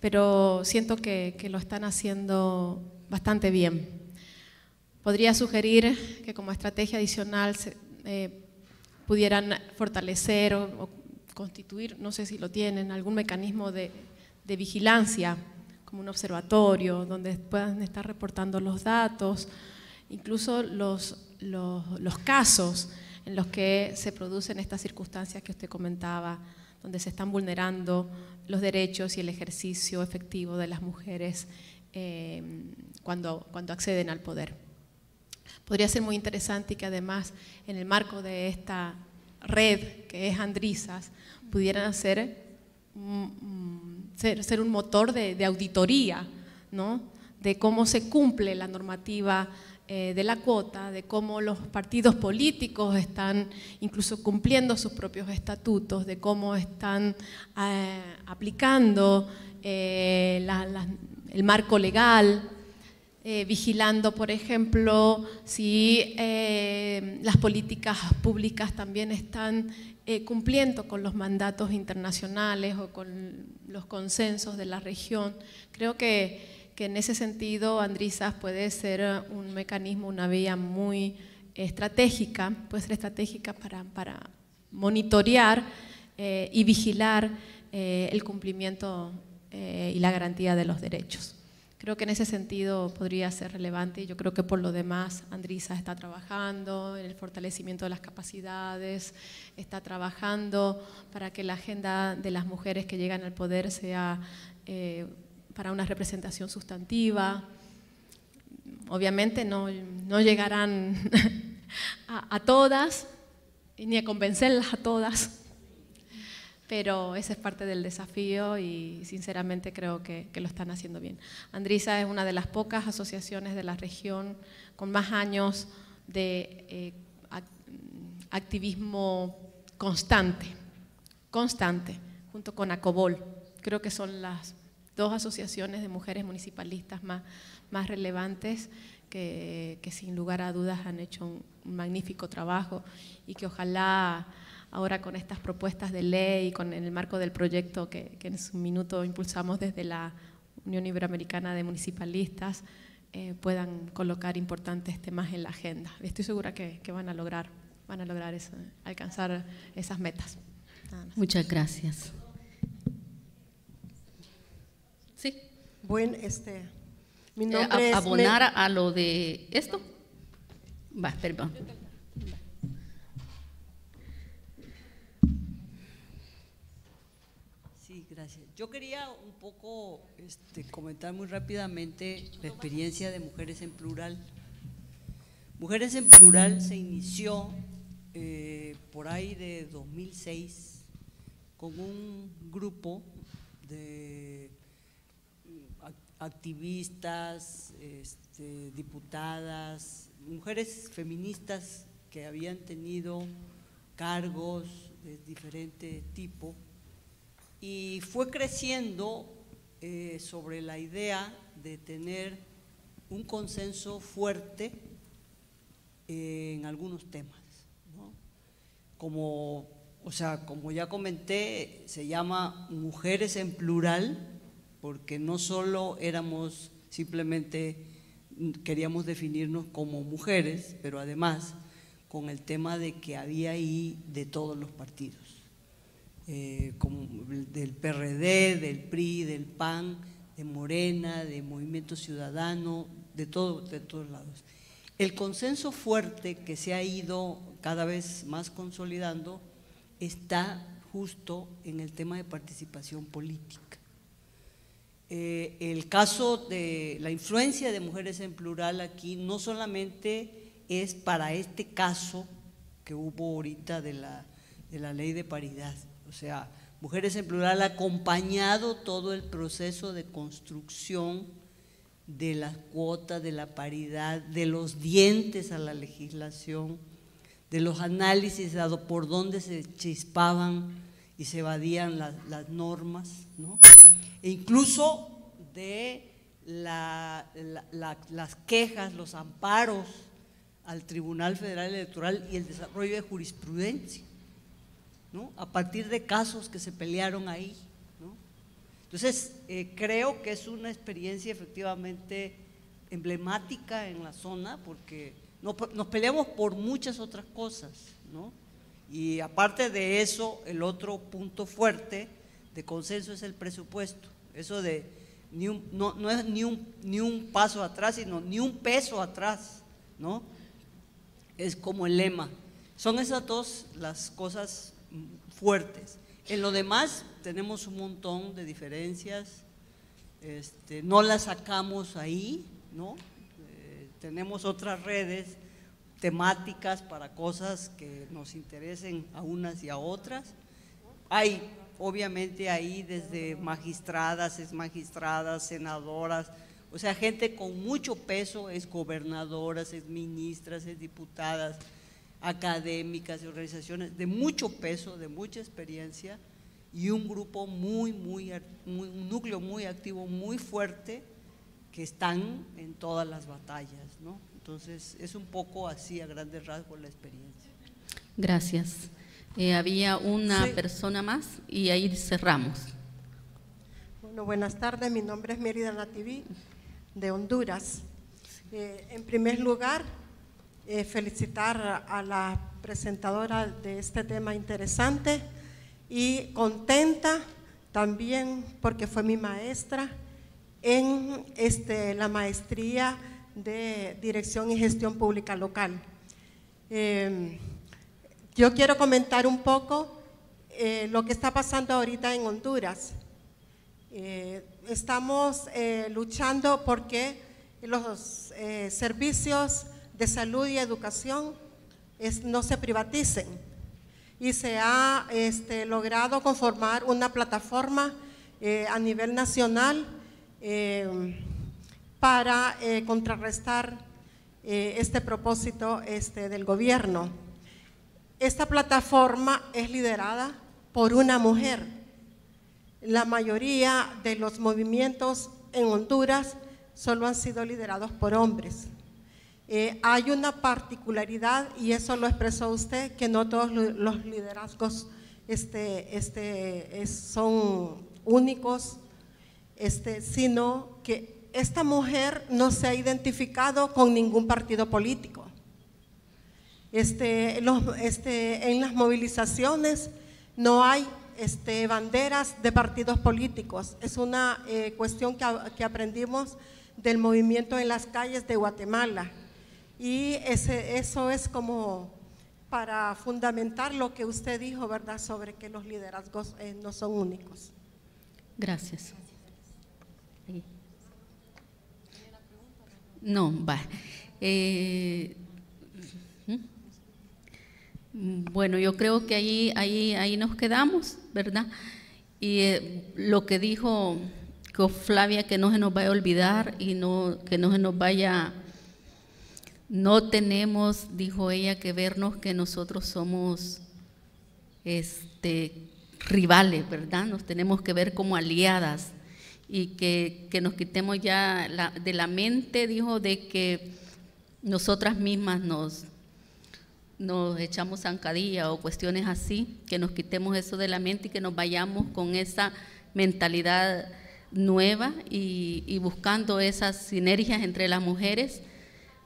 pero siento que, que lo están haciendo bastante bien. Podría sugerir que como estrategia adicional se, eh, pudieran fortalecer o, o constituir, no sé si lo tienen, algún mecanismo de... de vigilancia, como un observatorio, donde puedan estar reportando los datos, incluso los, los, los casos en los que se producen estas circunstancias que usted comentaba, donde se están vulnerando los derechos y el ejercicio efectivo de las mujeres eh, cuando, cuando acceden al poder. Podría ser muy interesante que además en el marco de esta red que es ANDRYSAS pudieran hacer mm, Ser, ser un motor de, de auditoría, ¿no?, de cómo se cumple la normativa eh, de la cuota, de cómo los partidos políticos están incluso cumpliendo sus propios estatutos, de cómo están eh, aplicando eh, la, la, el marco legal, eh, vigilando, por ejemplo, si eh, las políticas públicas también están Eh, cumpliendo con los mandatos internacionales o con los consensos de la región. Creo que, que en ese sentido ANDRYSAS puede ser un mecanismo, una vía muy estratégica, puede ser estratégica para, para monitorear eh, y vigilar eh, el cumplimiento eh, y la garantía de los derechos. Creo que en ese sentido podría ser relevante, y yo creo que por lo demás ANDRYSAS está trabajando en el fortalecimiento de las capacidades, está trabajando para que la agenda de las mujeres que llegan al poder sea eh, para una representación sustantiva. Obviamente no, no llegarán a, a todas, ni a convencerlas a todas, pero ese es parte del desafío y sinceramente creo que, que lo están haciendo bien. ANDRYSAS es una de las pocas asociaciones de la región con más años de eh, activismo constante, constante, junto con ACOBOL. Creo que son las dos asociaciones de mujeres municipalistas más, más relevantes que, que sin lugar a dudas han hecho un, un magnífico trabajo y que ojalá ahora con estas propuestas de ley, con el marco del proyecto que, que en su minuto impulsamos desde la Unión Iberoamericana de Municipalistas, eh, puedan colocar importantes temas en la agenda. Estoy segura que, que van a lograr, van a lograr eso, alcanzar esas metas. Muchas gracias. Sí. Bueno, este, mi nombre eh, a, es abonar me... a lo de esto. Va, perdón. Yo quería un poco este, comentar muy rápidamente la experiencia de Mujeres en Plural. Mujeres en Plural se inició eh, por ahí de dos mil seis con un grupo de activistas, este, diputadas, mujeres feministas que habían tenido cargos de diferente tipo. Y fue creciendo eh, sobre la idea de tener un consenso fuerte eh, en algunos temas, ¿no? Como, o sea, como ya comenté, se llama Mujeres en Plural, porque no solo éramos simplemente, queríamos definirnos como mujeres, pero además con el tema de que había ahí de todos los partidos. Eh, como del P R D, del P R I, del P A N, de Morena, de Movimiento Ciudadano, de, todo, de todos lados. El consenso fuerte que se ha ido cada vez más consolidando está justo en el tema de participación política. Eh, el caso de la influencia de Mujeres en Plural aquí no solamente es para este caso que hubo ahorita de la, de la ley de paridad, o sea, Mujeres en Plural ha acompañado todo el proceso de construcción de las cuotas, de la paridad, de los dientes a la legislación, de los análisis dado por dónde se chispaban y se evadían las, las normas, ¿no? E incluso de la, la, la, las quejas, los amparos al Tribunal Federal Electoral y el desarrollo de jurisprudencia, ¿no? A partir de casos que se pelearon ahí, ¿no? Entonces, eh, creo que es una experiencia efectivamente emblemática en la zona, porque no, nos peleamos por muchas otras cosas, ¿no? Y aparte de eso, el otro punto fuerte de consenso es el presupuesto. Eso de ni un, no, no es ni un, ni un paso atrás, sino ni un peso atrás, ¿no? Es como el lema. Son esas dos las cosas fuertes. En lo demás tenemos un montón de diferencias, este, no las sacamos ahí, ¿no? Eh, tenemos otras redes temáticas para cosas que nos interesen a unas y a otras. Hay, obviamente, ahí desde magistradas, exmagistradas, senadoras, o sea, gente con mucho peso, exgobernadoras, exministras, exdiputadas, académicas y organizaciones de mucho peso, de mucha experiencia, y un grupo muy, muy, muy, un núcleo muy activo, muy fuerte, que están en todas las batallas, ¿no? Entonces, es un poco así, a grandes rasgos, la experiencia. Gracias. Eh, había una sí. persona más y ahí cerramos. Bueno, buenas tardes, mi nombre es Mérida Nativí, de Honduras. Eh, en primer lugar, Eh, felicitar a la presentadora de este tema interesante y contenta también porque fue mi maestra en este, la maestría de Dirección y Gestión Pública Local. Eh, yo quiero comentar un poco eh, lo que está pasando ahorita en Honduras. Eh, estamos eh, luchando porque los eh, servicios de salud y educación es, no se privaticen, y se ha este, logrado conformar una plataforma eh, a nivel nacional eh, para eh, contrarrestar eh, este propósito este, del gobierno. Esta plataforma es liderada por una mujer. La mayoría de los movimientos en Honduras solo han sido liderados por hombres. Eh, hay una particularidad, y eso lo expresó usted, que no todos los liderazgos este, este, es, son únicos, este, sino que esta mujer no se ha identificado con ningún partido político. Este, los, este, en las movilizaciones no hay este, banderas de partidos políticos. Es una eh, cuestión que, que aprendimos del movimiento en las calles de Guatemala. Y ese, eso es como para fundamentar lo que usted dijo, ¿verdad?, sobre que los liderazgos eh, no son únicos. Gracias. No, va. Eh, bueno, yo creo que ahí, ahí, ahí nos quedamos, ¿verdad? Y eh, lo que dijo Flavia, que no se nos vaya a olvidar y no, que no se nos vaya… No tenemos, dijo ella, que vernos que nosotros somos este, rivales, ¿verdad? Nos tenemos que ver como aliadas, y que, que nos quitemos ya la, de la mente, dijo, de que nosotras mismas nos, nos echamos zancadilla o cuestiones así, que nos quitemos eso de la mente y que nos vayamos con esa mentalidad nueva y, y buscando esas sinergias entre las mujeres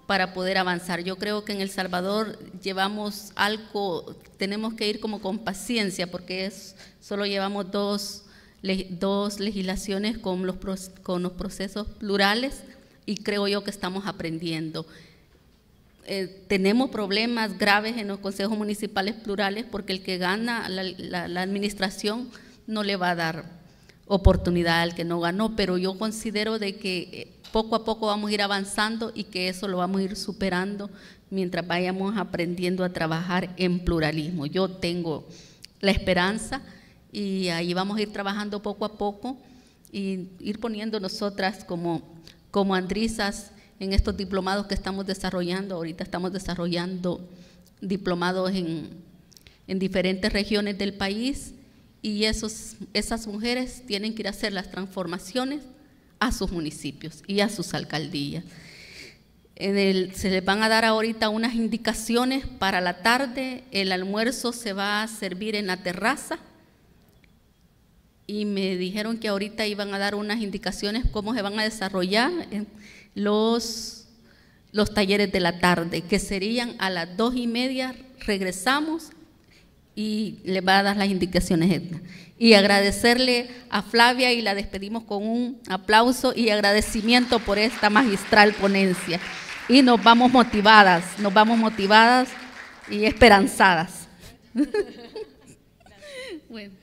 para poder avanzar. Yo creo que en El Salvador llevamos algo, tenemos que ir como con paciencia, porque es, solo llevamos dos, dos legislaciones con los, con los procesos plurales, y creo yo que estamos aprendiendo. Eh, tenemos problemas graves en los consejos municipales plurales, porque el que gana la, la, la administración no le va a dar oportunidad al que no ganó, pero yo considero de que poco a poco vamos a ir avanzando y que eso lo vamos a ir superando mientras vayamos aprendiendo a trabajar en pluralismo. Yo tengo la esperanza y ahí vamos a ir trabajando poco a poco y ir poniendo nosotras como, como ANDRYSAS en estos diplomados que estamos desarrollando. Ahorita estamos desarrollando diplomados en, en diferentes regiones del país, y esos, esas mujeres tienen que ir a hacer las transformaciones a sus municipios y a sus alcaldías. En el, se les van a dar ahorita unas indicaciones para la tarde. El almuerzo se va a servir en la terraza y me dijeron que ahorita iban a dar unas indicaciones cómo se van a desarrollar los, los talleres de la tarde, que serían a las dos y media regresamos y les va a dar las indicaciones. Y agradecerle a Flavia y la despedimos con un aplauso y agradecimiento por esta magistral ponencia. Y nos vamos motivadas, nos vamos motivadas y esperanzadas. Bueno.